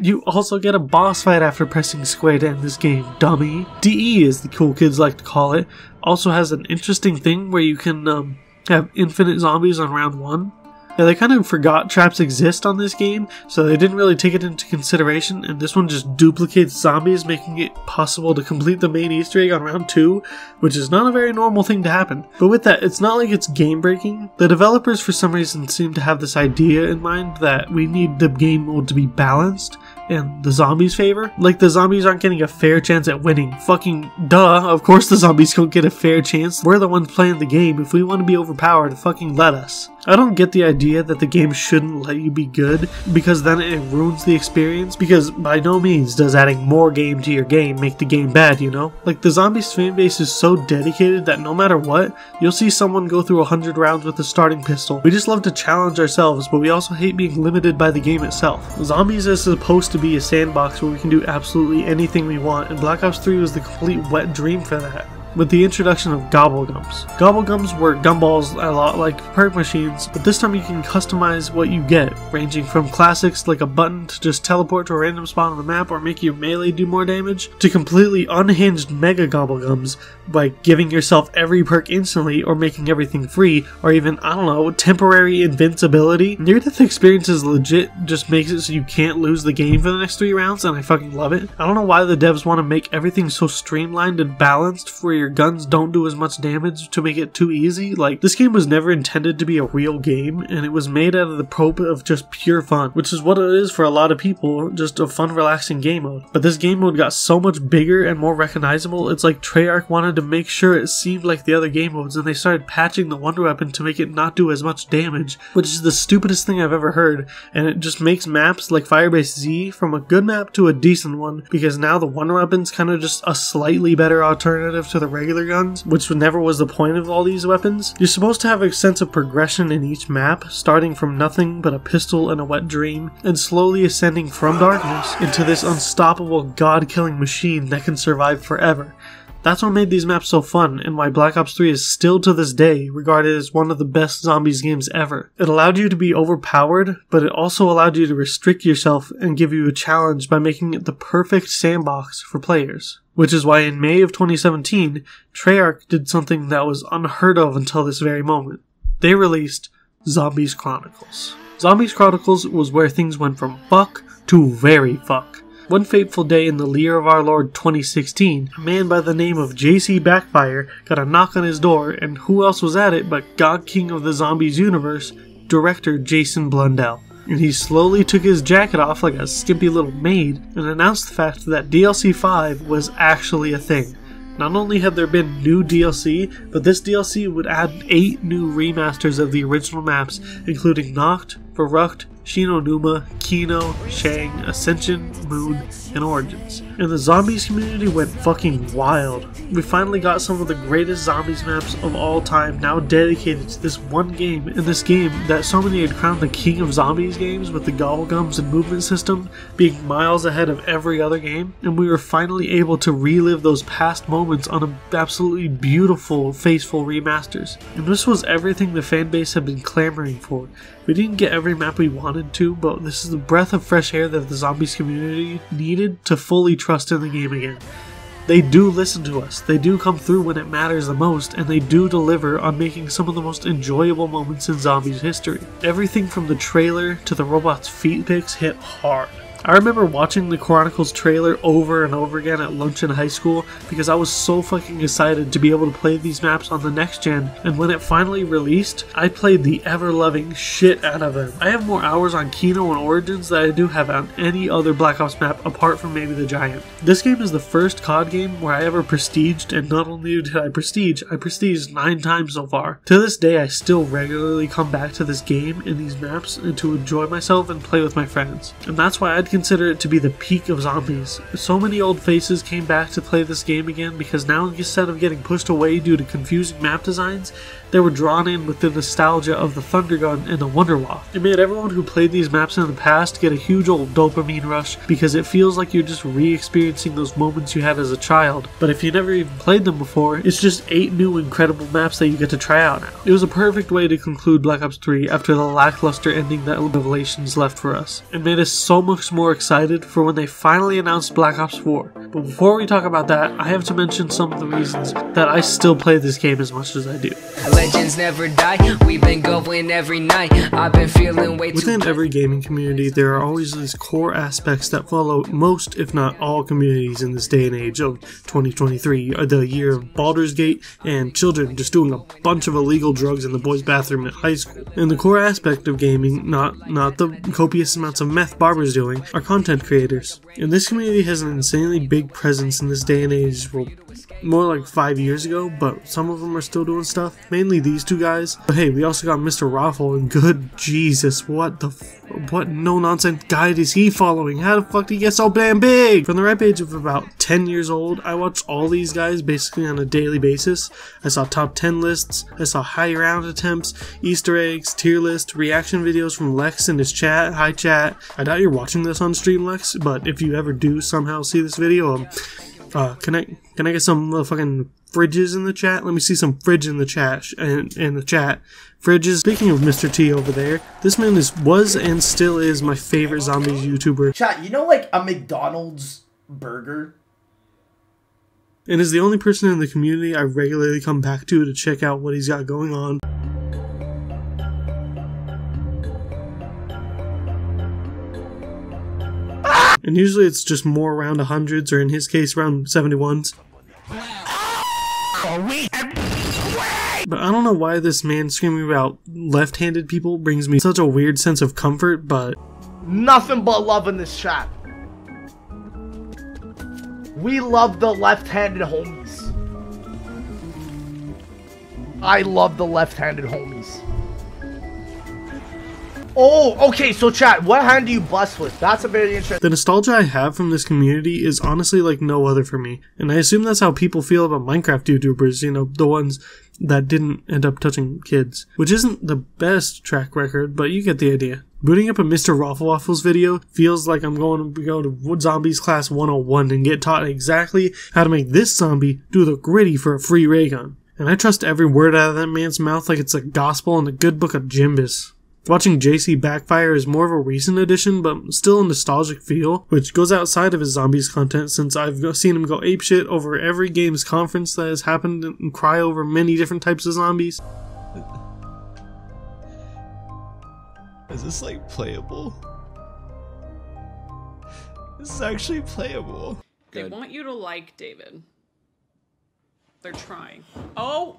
You also get a boss fight after pressing square to end this game, dummy. DE, as the cool kids like to call it, also has an interesting thing where you can have infinite zombies on round 1. Now, they kind of forgot traps exist on this game, so they didn't really take it into consideration, and this one just duplicates zombies, making it possible to complete the main Easter egg on round 2, which is not a very normal thing to happen. But with that, it's not like it's game-breaking. The developers, for some reason, seem to have this idea in mind that we need the game mode to be balanced, and the zombies favor. Like, the zombies aren't getting a fair chance at winning. Fucking duh, of course the zombies don't get a fair chance. We're the ones playing the game. If we want to be overpowered, fucking let us. I don't get the idea that the game shouldn't let you be good, because then it ruins the experience, because by no means does adding more game to your game make the game bad, you know? Like, the zombies fanbase is so dedicated that no matter what, you'll see someone go through 100 rounds with a starting pistol. We just love to challenge ourselves, but we also hate being limited by the game itself. Zombies is supposed to be a sandbox where we can do absolutely anything we want, and Black Ops 3 was the complete wet dream for that. with the introduction of gobblegums. Gobblegums were gumballs a lot like perk machines, but this time you can customize what you get, ranging from classics like a button to just teleport to a random spot on the map or make your melee do more damage, to completely unhinged mega gobblegums by giving yourself every perk instantly or making everything free, or even, I don't know, temporary invincibility. Near-death experiences legit just makes it so you can't lose the game for the next 3 rounds, and I fucking love it. I don't know why the devs want to make everything so streamlined and balanced where your guns don't do as much damage to make it too easy. Like, this game was never intended to be a real game, and it was made out of the probe of just pure fun, which is what it is for a lot of people, just a fun, relaxing game mode. But this game mode got so much bigger and more recognizable, it's like Treyarch wanted to make sure it seemed like the other game modes, and they started patching the Wonder Weapon to make it not do as much damage, which is the stupidest thing I've ever heard, and it just makes maps like Firebase Z from a good map to a decent one, because now the Wonder Weapon's kind of just a slightly better alternative to the regular guns, which never was the point of all these weapons. You're supposed to have a sense of progression in each map, starting from nothing but a pistol and a wet dream, and slowly ascending from darkness into this unstoppable god-killing machine that can survive forever. That's what made these maps so fun, and why Black Ops 3 is still to this day regarded as one of the best zombies games ever. It allowed you to be overpowered, but it also allowed you to restrict yourself and give you a challenge by making it the perfect sandbox for players. Which is why in May of 2017, Treyarch did something that was unheard of until this very moment. They released Zombies Chronicles. Zombies Chronicles was where things went from fuck to very fuck. One fateful day in the year of our Lord 2016, a man by the name of JC Backfire got a knock on his door, and who else was at it but God King of the Zombies universe, director Jason Blundell. And he slowly took his jacket off like a skimpy little maid and announced the fact that DLC 5 was actually a thing. Not only had there been new DLC, but this DLC would add 8 new remasters of the original maps, including Nacht, Verruckt, Shinonuma, Kino, Shang, Ascension, Moon, and Origins. And the zombies community went fucking wild. We finally got some of the greatest zombies maps of all time now dedicated to this one game, and this game that so many had crowned the king of zombies games with the gobblegums and movement system being miles ahead of every other game, and we were finally able to relive those past moments on an absolutely beautiful, faithful remasters. And this was everything the fanbase had been clamoring for. We didn't get every map we wanted to, but this is the breath of fresh air that the zombies community needed to fully trust in the game again. They do listen to us, they do come through when it matters the most, and they do deliver on making some of the most enjoyable moments in zombies history. Everything from the trailer to the robot's feet pics hit hard. I remember watching the Chronicles trailer over and over again at lunch in high school because I was so fucking excited to be able to play these maps on the next gen, and when it finally released, I played the ever-loving shit out of them. I have more hours on Kino and Origins than I do have on any other Black Ops map apart from maybe the Giant. This game is the first COD game where I ever prestiged, and not only did I prestiged 9 times so far. To this day, I still regularly come back to this game and these maps and to enjoy myself and play with my friends, and that's why I'd consider it to be the peak of zombies. So many old faces came back to play this game again because now, instead of getting pushed away due to confusing map designs, they were drawn in with the nostalgia of the Thunder Gun and the Wonderwaff. It made everyone who played these maps in the past get a huge old dopamine rush because it feels like you're just re-experiencing those moments you had as a child. But if you never even played them before, it's just 8 new incredible maps that you get to try out now. It was a perfect way to conclude Black Ops 3 after the lackluster ending that Revelations left for us, and made us so much more excited for when they finally announced Black Ops 4. But before we talk about that, I have to mention some of the reasons that I still play this game as much as I do. Legends never die, we've been going every night, I've been feeling way too. Within every gaming community, there are always these core aspects that follow most, if not all, communities in this day and age of 2023, or the year of Baldur's Gate and children just doing a bunch of illegal drugs in the boys' bathroom at high school. And the core aspect of gaming, not the copious amounts of meth barbers doing, are content creators. And this community has an insanely big presence in this day and age, well, more like 5 years ago, but some of them are still doing stuff. Mainly these two guys. But hey, we also got Mr. Roflwaffles, and good Jesus, what no-nonsense guide is he following? How the fuck did he get so damn big? From the ripe age of about 10 years old, I watched all these guys basically on a daily basis. I saw top 10 lists, I saw high round attempts, Easter eggs, tier list, reaction videos from Lex in his chat. Hi chat. I doubt you're watching this on stream, Lex, but if you ever do somehow see this video, can I get some fucking fridges in the chat? Let me see some fridge in the chat. Fridges. Speaking of Mr. T over there, this man was and still is my favorite zombies YouTuber. Chat, you know, like a McDonald's burger? And is the only person in the community I regularly come back to check out what he's got going on. And usually it's just more around 100s, or in his case, around 71s. But I don't know why this man screaming about left-handed people brings me such a weird sense of comfort, but... nothing but love in this chat. We love the left-handed homies. I love the left-handed homies. Oh, okay, so chat, what hand do you bust with? That's a very interesting... The nostalgia I have from this community is honestly like no other for me. And I assume that's how people feel about Minecraft YouTubers, you know, the ones that didn't end up touching kids. Which isn't the best track record, but you get the idea. Booting up a Mr. Roflwaffles video feels like I'm going to go to Zombies Class 101 and get taught exactly how to make this zombie do the gritty for a free ray gun. And I trust every word out of that man's mouth like it's a gospel in the good book of Jimbus. Watching JC backfire is more of a recent addition, but still a nostalgic feel, which goes outside of his zombies content since I've seen him go apeshit over every games conference that has happened and cry over many different types of zombies. Is this like playable? This is actually playable. They want you to like David. They're trying. Oh!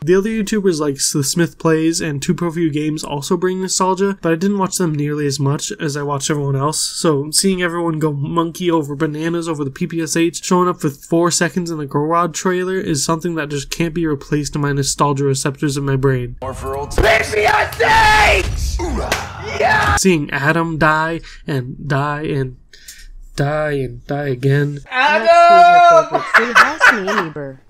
The other YouTubers like The Smith Plays and 2Profew Games also bring nostalgia, but I didn't watch them nearly as much as I watched everyone else, so seeing everyone go monkey over bananas over the PPSH, showing up for 4 seconds in the garage trailer is something that just can't be replaced in my nostalgia receptors in my brain. Or for old PPSH! Yeah! Seeing Adam die and die and die and die again. Adam! See, that's me, neighbor.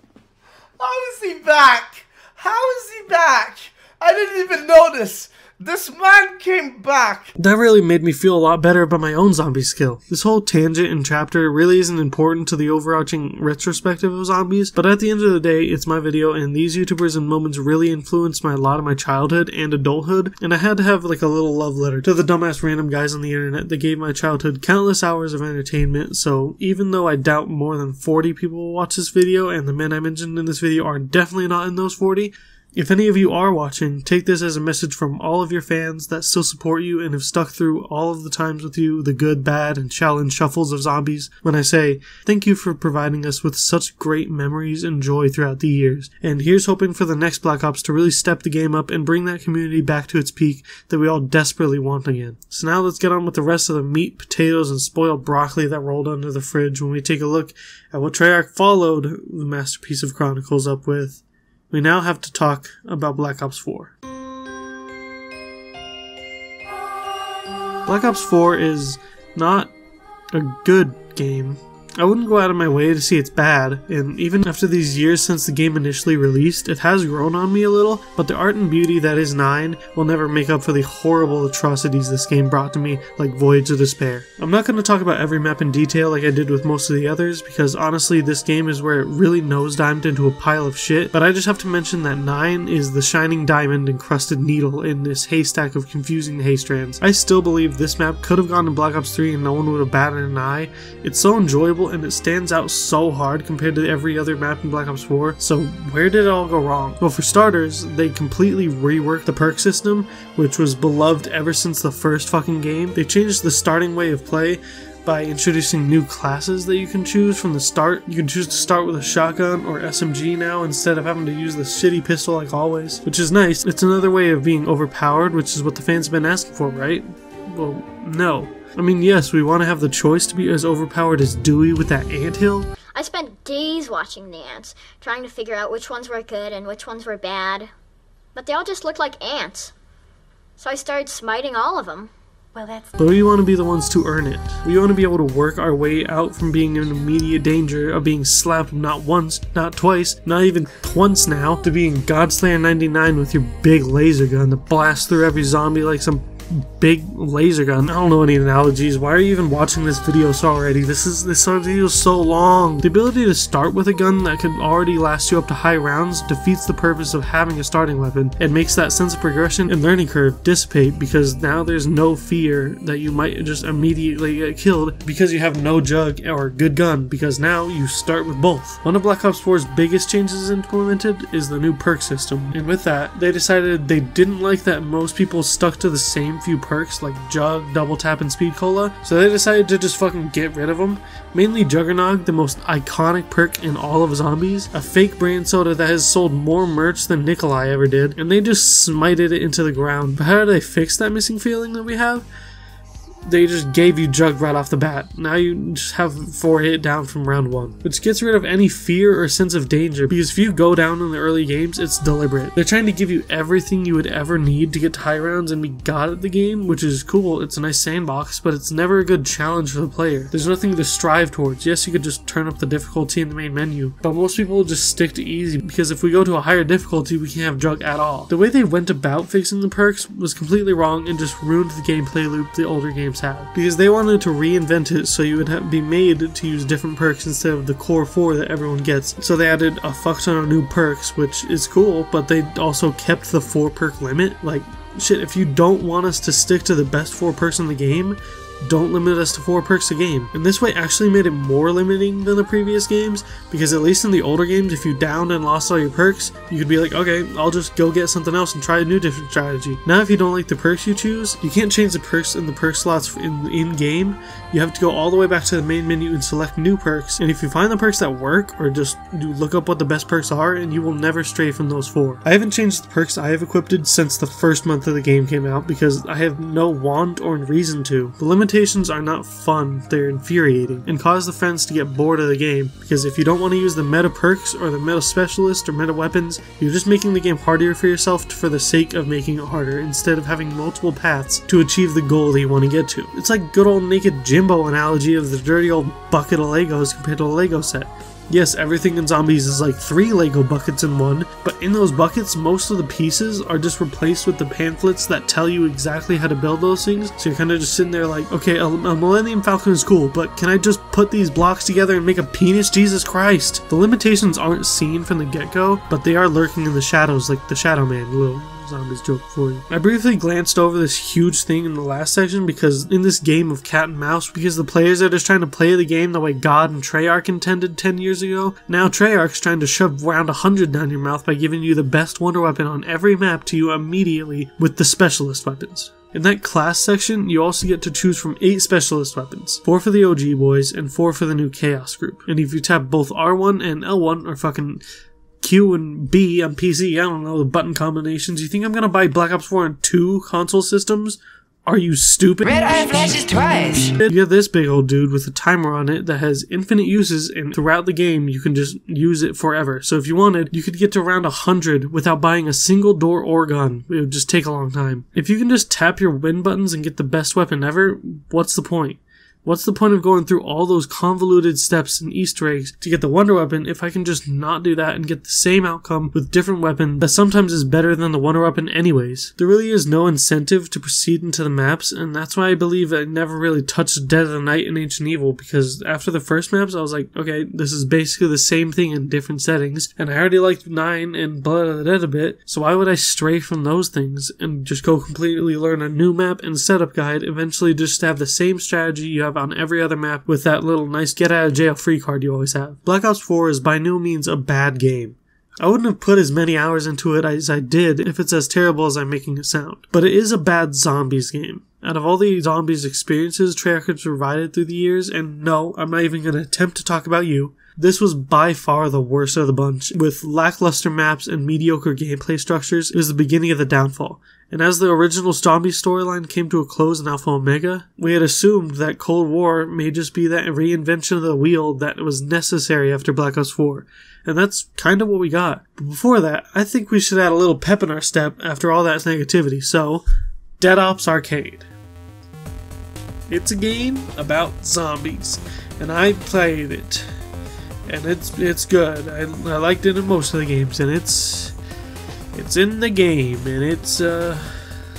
How is he back? How is he back? I didn't even notice. This man came back. That really made me feel a lot better about my own zombie skill. This whole tangent and chapter really isn't important to the overarching retrospective of zombies, but at the end of the day, it's my video, and these YouTubers and moments really influenced a lot of my childhood and adulthood, and I had to have like a little love letter to the dumbass random guys on the internet that gave my childhood countless hours of entertainment, so even though I doubt more than 40 people will watch this video, and the men I mentioned in this video are definitely not in those 40, if any of you are watching, take this as a message from all of your fans that still support you and have stuck through all of the times with you, the good, bad, and shall and shuffles of zombies, when I say, thank you for providing us with such great memories and joy throughout the years. And here's hoping for the next Black Ops to really step the game up and bring that community back to its peak that we all desperately want again. So now let's get on with the rest of the meat, potatoes, and spoiled broccoli that rolled under the fridge when we take a look at what Treyarch followed the masterpiece of Chronicles up with. We now have to talk about Black Ops 4. Black Ops 4 is not a good game. I wouldn't go out of my way to see it's bad, and even after these years since the game initially released, it has grown on me a little, but the art and beauty that is Nine will never make up for the horrible atrocities this game brought to me, like Voyage of Despair. I'm not going to talk about every map in detail like I did with most of the others, because honestly this game is where it really nosedived into a pile of shit, but I just have to mention that Nine is the shining diamond encrusted needle in this haystack of confusing hay strands. I still believe this map could have gone to Black Ops 3 and no one would have batted an eye. It's so enjoyable and it stands out so hard compared to every other map in Black Ops 4, so where did it all go wrong? Well, for starters, they completely reworked the perk system, which was beloved ever since the first fucking game. They changed the starting way of play by introducing new classes that you can choose from the start. You can choose to start with a shotgun or SMG now instead of having to use the shitty pistol like always, which is nice. It's another way of being overpowered, which is what the fans have been asking for, right? Well, no. I mean, yes, we want to have the choice to be as overpowered as Dewey with that anthill. I spent days watching the ants, trying to figure out which ones were good and which ones were bad. But they all just looked like ants. So I started smiting all of them. Well, that's... But we want to be the ones to earn it. We want to be able to work our way out from being in immediate danger of being slapped not once, not twice, not even once now, to being Godslayer 99 with your big laser gun that blasts through every zombie like some big laser gun. I don't know any analogies. Why are you even watching this video already? This video is so long. The ability to start with a gun that can already last you up to high rounds defeats the purpose of having a starting weapon. It makes that sense of progression and learning curve dissipate because now there's no fear that you might just immediately get killed because you have no jug or good gun, because now you start with both. One of Black Ops 4's biggest changes implemented is the new perk system, and with that they decided they didn't like that most people stuck to the same few perks like Jug, Double Tap, and Speed Cola, so they decided to just fucking get rid of them. Mainly Juggernog, the most iconic perk in all of Zombies, a fake brand soda that has sold more merch than Nikolai ever did, and they just smited it into the ground. But how do they fix that missing feeling that we have? They just gave you Jug right off the bat. Now you just have 4-hit down from round 1. Which gets rid of any fear or sense of danger, because if you go down in the early games, it's deliberate. They're trying to give you everything you would ever need to get to high rounds and be god at the game, which is cool. It's a nice sandbox, but it's never a good challenge for the player. There's nothing to strive towards. Yes, you could just turn up the difficulty in the main menu, but most people just stick to easy, because if we go to a higher difficulty, we can't have Jug at all. The way they went about fixing the perks was completely wrong and just ruined the gameplay loop the older games had, because they wanted to reinvent it so you would be made to use different perks instead of the core 4 that everyone gets. So they added a fuck ton of new perks, which is cool, but they also kept the 4 perk limit. Like, shit, if you don't want us to stick to the best 4 perks in the game, don't limit us to 4 perks a game. And this way actually made it more limiting than the previous games, because at least in the older games, if you downed and lost all your perks, you could be like, okay, I'll just go get something else and try a new different strategy. Now if you don't like the perks you choose, you can't change the perks in the perk slots in game. You have to go all the way back to the main menu and select new perks, and if you find the perks that work, or just look up what the best perks are, and you will never stray from those 4. I haven't changed the perks I have equipped since the first month of the game came out, because I have no want or reason to. The limitations are not fun, they're infuriating, and cause the friends to get bored of the game, because if you don't want to use the meta perks or the meta specialist or meta weapons, you're just making the game harder for yourself for the sake of making it harder, instead of having multiple paths to achieve the goal that you want to get to. It's like good old Naked Jimbo analogy of the dirty old bucket of Legos compared to a Lego set. Yes, everything in Zombies is like 3 Lego buckets in one, but in those buckets, most of the pieces are just replaced with the pamphlets that tell you exactly how to build those things, so you're kind of just sitting there like, okay, a Millennium Falcon is cool, but can I just put these blocks together and make a penis? Jesus Christ! The limitations aren't seen from the get-go, but they are lurking in the shadows like the Shadow Man, little Zombies joke for you. I briefly glanced over this huge thing in the last section because in this game of cat and mouse, because the players are just trying to play the game the way God and Treyarch intended 10 years ago, now Treyarch's trying to shove round 100 down your mouth by giving you the best wonder weapon on every map to you immediately with the specialist weapons. In that class section, you also get to choose from 8 specialist weapons, 4 for the OG boys and 4 for the new Chaos group. And if you tap both R1 and L1, or fucking Q and B on PC, I don't know the button combinations. You think I'm gonna buy Black Ops 4 on 2 console systems? Are you stupid? Red eye flashes twice! You get this big old dude with a timer on it that has infinite uses, and throughout the game you can just use it forever. So if you wanted, you could get to round 100 without buying a single door or gun. It would just take a long time. If you can just tap your win buttons and get the best weapon ever, what's the point? What's the point of going through all those convoluted steps and Easter eggs to get the wonder weapon if I can just not do that and get the same outcome with different weapon that sometimes is better than the wonder weapon anyways? There really is no incentive to proceed into the maps, and that's why I believe I never really touched Dead of the Night and Ancient Evil, because after the first maps I was like, okay, this is basically the same thing in different settings, and I already liked Nine and Blood of the Dead a bit, so why would I stray from those things and just go completely learn a new map and setup guide, eventually just have the same strategy you have on every other map with that little nice get out of jail free card you always have. Black Ops 4 is by no means a bad game. I wouldn't have put as many hours into it as I did if it's as terrible as I'm making it sound. But it is a bad Zombies game. Out of all the Zombies experiences Treyarch has provided through the years, and no, I'm not even going to attempt to talk about you, this was by far the worst of the bunch. With lackluster maps and mediocre gameplay structures, it was the beginning of the downfall. And as the original zombie storyline came to a close in Alpha Omega, we had assumed that Cold War may just be that reinvention of the wheel that was necessary after Black Ops 4. And that's kind of what we got. But before that, I think we should add a little pep in our step after all that negativity, so Dead Ops Arcade. It's a game about zombies, and I played it. And it's good. I liked it in most of the games, and it's in the game, and it's a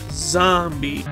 zombie.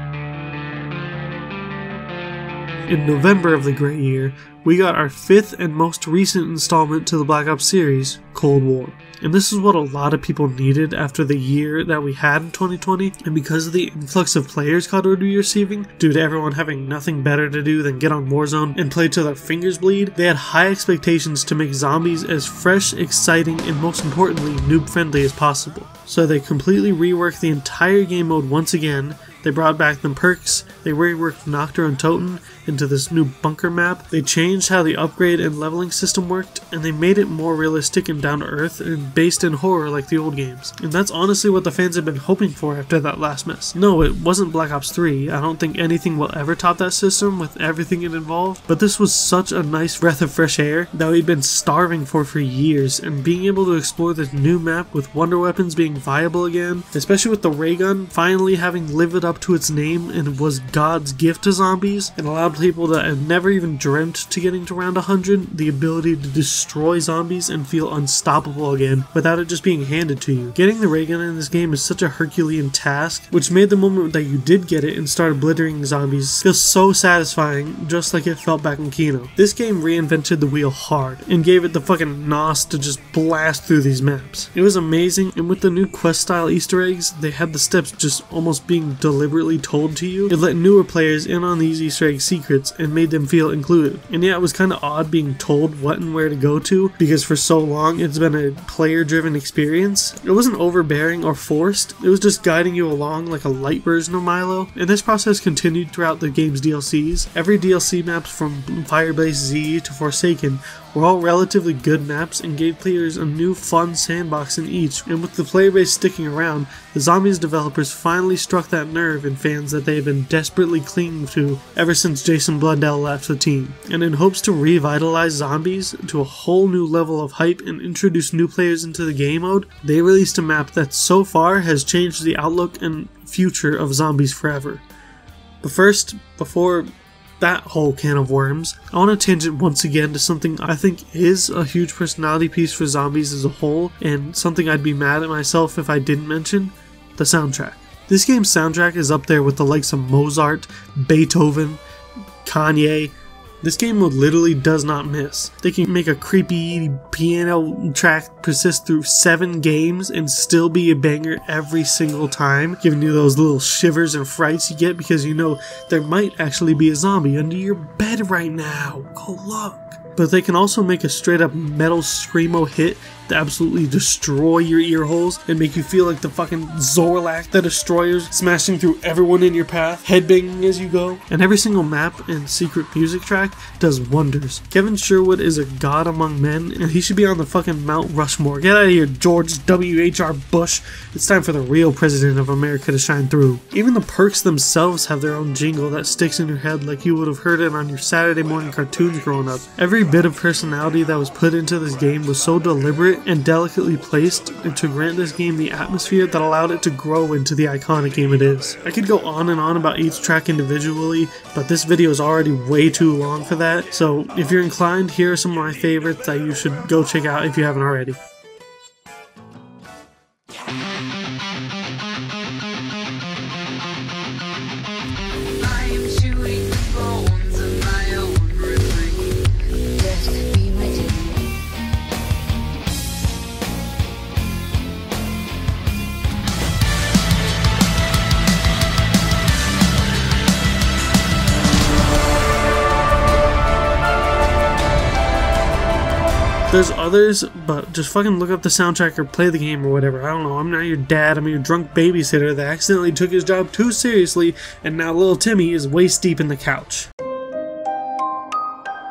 in November of the great year, we got our fifth and most recent installment to the Black Ops series, Cold War. And this is what a lot of people needed after the year that we had in 2020, and because of the influx of players COD would be receiving, due to everyone having nothing better to do than get on Warzone and play till their fingers bleed, they had high expectations to make zombies as fresh, exciting, and most importantly, noob-friendly as possible. So they completely reworked the entire game mode once again. They brought back the perks, they reworked Nacht der Untoten into this new bunker map, they changed how the upgrade and leveling system worked, and they made it more realistic and down to earth and based in horror like the old games. And that's honestly what the fans had been hoping for after that last mess. No, it wasn't Black Ops 3, I don't think anything will ever top that system with everything it involved, but this was such a nice breath of fresh air that we'd been starving for years, and being able to explore this new map with wonder weapons being viable again, especially with the Ray Gun finally having lived up to its name and was God's gift to zombies, and allowed people that had never even dreamt to getting to round 100 the ability to destroy zombies and feel unstoppable again without it just being handed to you. Getting the Ray Gun in this game is such a Herculean task, which made the moment that you did get it and start obliterating zombies feel so satisfying, just like it felt back in Kino. This game reinvented the wheel hard and gave it the fucking nos to just blast through these maps. It was amazing, and with the new quest style Easter eggs, they had the steps just almost being deliberately told to you. It let newer players in on these Easter egg secrets and made them feel included. And yeah, it was kinda odd being told what and where to go to, because for so long it's been a player-driven experience. It wasn't overbearing or forced, it was just guiding you along like a light version of Milo, and this process continued throughout the game's DLCs. Every DLC maps from Firebase Z to Forsaken were all relatively good maps and gave players a new fun sandbox in each, and with the player base sticking around, the Zombies developers finally struck that nerve in fans that they had been desperately clinging to ever since Jason Blundell left the team. And in hopes to revitalize Zombies to a whole new level of hype and introduce new players into the game mode, they released a map that so far has changed the outlook and future of Zombies forever. But first, before that whole can of worms, I want to tangent once again to something I think is a huge personality piece for Zombies as a whole, and something I'd be mad at myself if I didn't mention: the soundtrack. This game's soundtrack is up there with the likes of Mozart, Beethoven, Kanye. This game mode literally does not miss. They can make a creepy piano track persist through 7 games and still be a banger every single time, giving you those little shivers and frights you get because you know there might actually be a zombie under your bed right now. Go look. But they can also make a straight up metal screamo hit that absolutely destroy your ear holes and make you feel like the fucking Zorlak the Destroyer's smashing through everyone in your path, headbanging as you go. And every single map and secret music track does wonders. Kevin Sherwood is a god among men, and he should be on the fucking Mount Rushmore. Get out of here, George W.H.R. Bush. It's time for the real president of America to shine through. Even the perks themselves have their own jingle that sticks in your head like you would have heard it on your Saturday morning cartoons growing up. Every bit of personality that was put into this game was so deliberate and delicately placed, and to grant this game the atmosphere that allowed it to grow into the iconic game it is. I could go on and on about each track individually, but this video is already way too long for that, so if you're inclined, here are some of my favorites that you should go check out if you haven't already. There's others, but just fucking look up the soundtrack or play the game or whatever. I don't know, I'm not your dad, I'm your drunk babysitter that accidentally took his job too seriously, and now little Timmy is waist deep in the couch.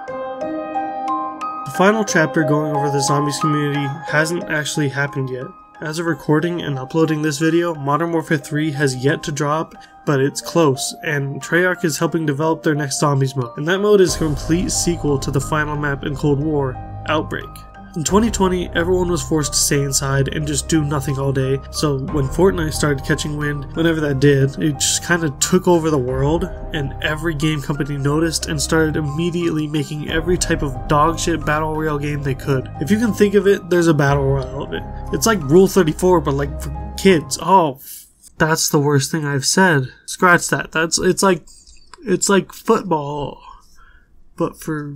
The final chapter going over the Zombies community hasn't actually happened yet. As of recording and uploading this video, Modern Warfare 3 has yet to drop, but it's close, and Treyarch is helping develop their next Zombies mode. And that mode is a complete sequel to the final map in Cold War, Outbreak. In 2020, everyone was forced to stay inside and just do nothing all day, so when Fortnite started catching wind, whenever that did, it just kinda took over the world, and every game company noticed and started immediately making every type of dogshit battle royale game they could. If you can think of it, there's a battle royale of it. It's like Rule 34, but like for kids. Oh, that's the worst thing I've said. Scratch that. It's like football. but for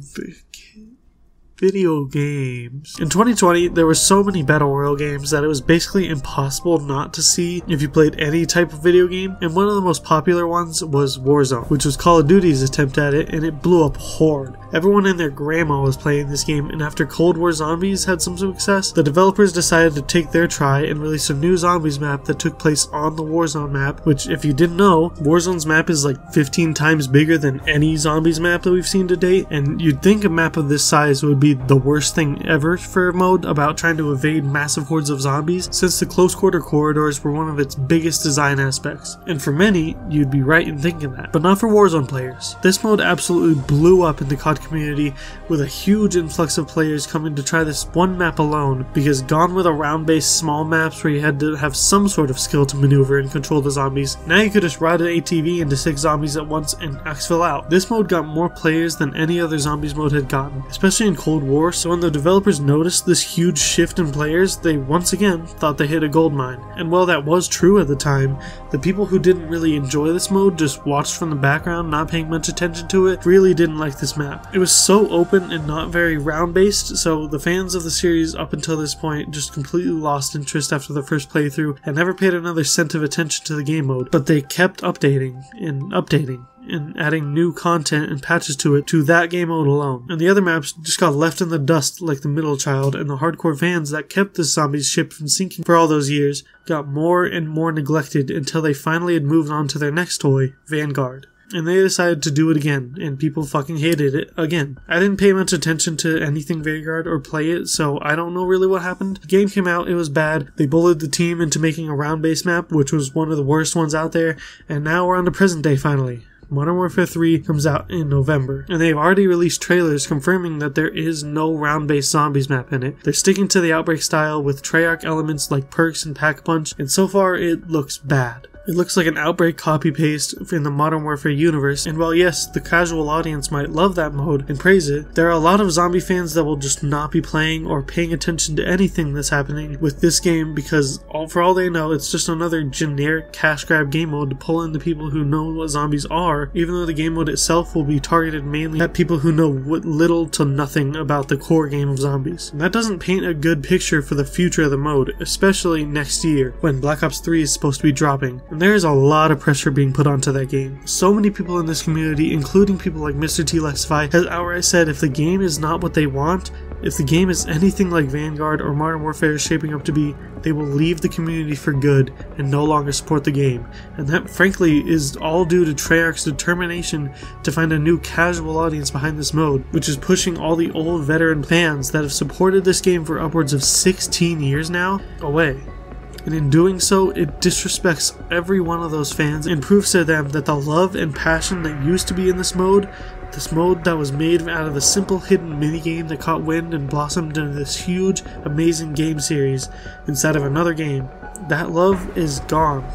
video games. In 2020, there were so many Battle Royale games that it was basically impossible not to see if you played any type of video game, and one of the most popular ones was Warzone, which was Call of Duty's attempt at it, and it blew up hard. Everyone and their grandma was playing this game, and after Cold War Zombies had some success, the developers decided to take their try and release a new Zombies map that took place on the Warzone map, which, if you didn't know, Warzone's map is like 15 times bigger than any Zombies map that we've seen to date, and you'd think a map of this size would be the worst thing ever for a mode about trying to evade massive hordes of zombies, since the close quarter corridors were one of its biggest design aspects. And for many, you'd be right in thinking that, but not for Warzone players. This mode absolutely blew up in the COD community, with a huge influx of players coming to try this one map alone, because gone were the round-based small maps where you had to have some sort of skill to maneuver and control the zombies. Now you could just ride an ATV into 6 zombies at once and Axeville out. This mode got more players than any other zombies mode had gotten, especially in Cold War, so when the developers noticed this huge shift in players, they once again thought they hit a gold mine. And while that was true at the time, the people who didn't really enjoy this mode, just watched from the background, not paying much attention to it, really didn't like this map. It was so open and not very round-based, so the fans of the series up until this point just completely lost interest after the first playthrough and never paid another cent of attention to the game mode, but they kept updating and adding new content and patches to it, to that game mode alone. And the other maps just got left in the dust like the middle child, and the hardcore fans that kept the zombies ship from sinking for all those years got more and more neglected until they finally had moved on to their next toy, Vanguard. And they decided to do it again, and people fucking hated it again. I didn't pay much attention to anything Vanguard or play it, so I don't know really what happened. The game came out, it was bad, they bullied the team into making a round-based map, which was one of the worst ones out there, and now we're on to present day finally. Modern Warfare 3 comes out in November, and they've already released trailers confirming that there is no round-based zombies map in it. They're sticking to the Outbreak style with Treyarch elements like perks and Pack-a-Punch, and so far it looks bad. It looks like an Outbreak copy-paste in the Modern Warfare universe, and while yes, the casual audience might love that mode and praise it, there are a lot of zombie fans that will just not be playing or paying attention to anything that's happening with this game, because for all they know, it's just another generic cash grab game mode to pull in the people who know what zombies are, even though the game mode itself will be targeted mainly at people who know little to nothing about the core game of zombies. And that doesn't paint a good picture for the future of the mode, especially next year, when Black Ops 3 is supposed to be dropping. And there is a lot of pressure being put onto that game. So many people in this community, including people like Mr. TLXFi, has outright said if the game is not what they want, if the game is anything like Vanguard or Modern Warfare is shaping up to be, they will leave the community for good and no longer support the game. And that, frankly, is all due to Treyarch's determination to find a new casual audience behind this mode, which is pushing all the old veteran fans that have supported this game for upwards of 16 years now away. And in doing so, it disrespects every one of those fans and proves to them that the love and passion that used to be in this mode that was made out of a simple hidden minigame that caught wind and blossomed into this huge, amazing game series inside of another game, that love is gone.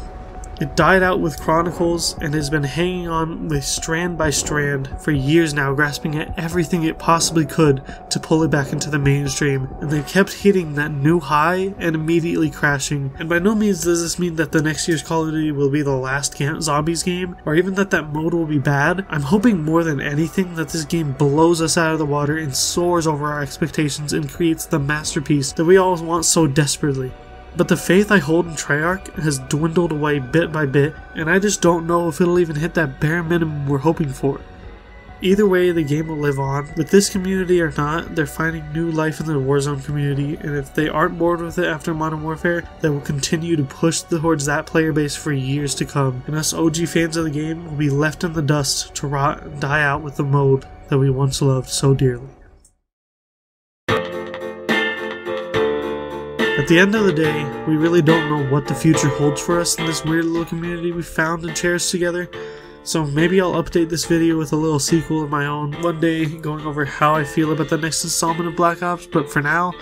It died out with Chronicles and has been hanging on with strand by strand for years now, grasping at everything it possibly could to pull it back into the mainstream, and they kept hitting that new high and immediately crashing. And by no means does this mean that the next year's Call of Duty will be the last Zombies game, or even that that mode will be bad. I'm hoping more than anything that this game blows us out of the water and soars over our expectations and creates the masterpiece that we all want so desperately. But the faith I hold in Treyarch has dwindled away bit by bit, and I just don't know if it'll even hit that bare minimum we're hoping for. Either way, the game will live on. With this community or not, they're finding new life in the Warzone community, and if they aren't bored with it after Modern Warfare, they will continue to push towards that player base for years to come, and us OG fans of the game will be left in the dust to rot and die out with the mode that we once loved so dearly. At the end of the day, we really don't know what the future holds for us in this weird little community we found and cherished together, so maybe I'll update this video with a little sequel of my own one day, going over how I feel about the next installment of Black Ops, but for now,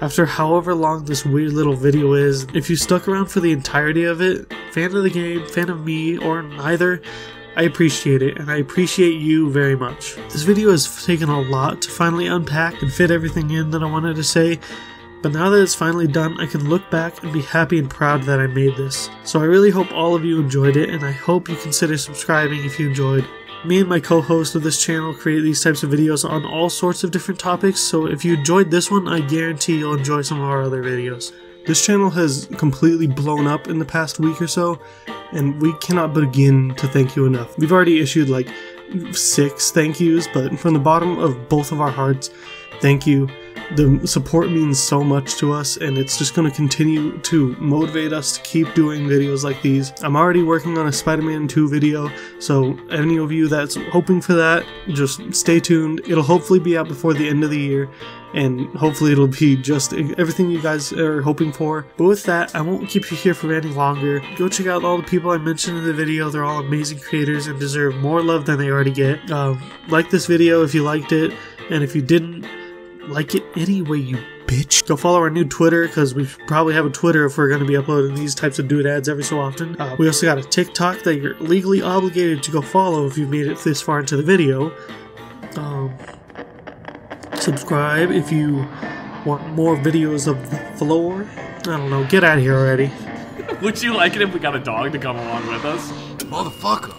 after however long this weird little video is, if you stuck around for the entirety of it, fan of the game, fan of me, or neither, I appreciate it, and I appreciate you very much. This video has taken a lot to finally unpack and fit everything in that I wanted to say, but now that it's finally done, I can look back and be happy and proud that I made this. So I really hope all of you enjoyed it, and I hope you consider subscribing if you enjoyed. Me and my co-host of this channel create these types of videos on all sorts of different topics, so if you enjoyed this one, I guarantee you'll enjoy some of our other videos. This channel has completely blown up in the past week or so, and we cannot begin to thank you enough. We've already issued like 6 thank yous, but from the bottom of both of our hearts, thank you. The support means so much to us, and it's just going to continue to motivate us to keep doing videos like these. I'm already working on a Spider-Man 2 video, so any of you that's hoping for that, just stay tuned. It'll hopefully be out before the end of the year, and hopefully it'll be just everything you guys are hoping for. But with that, I won't keep you here for any longer. Go check out all the people I mentioned in the video. They're all amazing creators and deserve more love than they already get. Like this video if you liked it, and if you didn't, like it anyway, you bitch. Go follow our new Twitter, because we probably have a Twitter if we're going to be uploading these types of doodads every so often. We also got a TikTok that you're legally obligated to go follow if you've made it this far into the video. Subscribe if you want more videos of the floor. I don't know, get out of here already. Would you like it if we got a dog to come along with us? Motherfucker.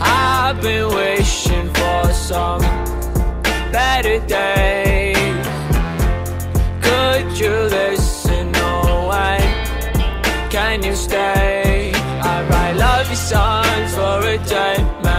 I've been wishing for some better days. Could you listen? No, why can you stay? I write love you songs for a day.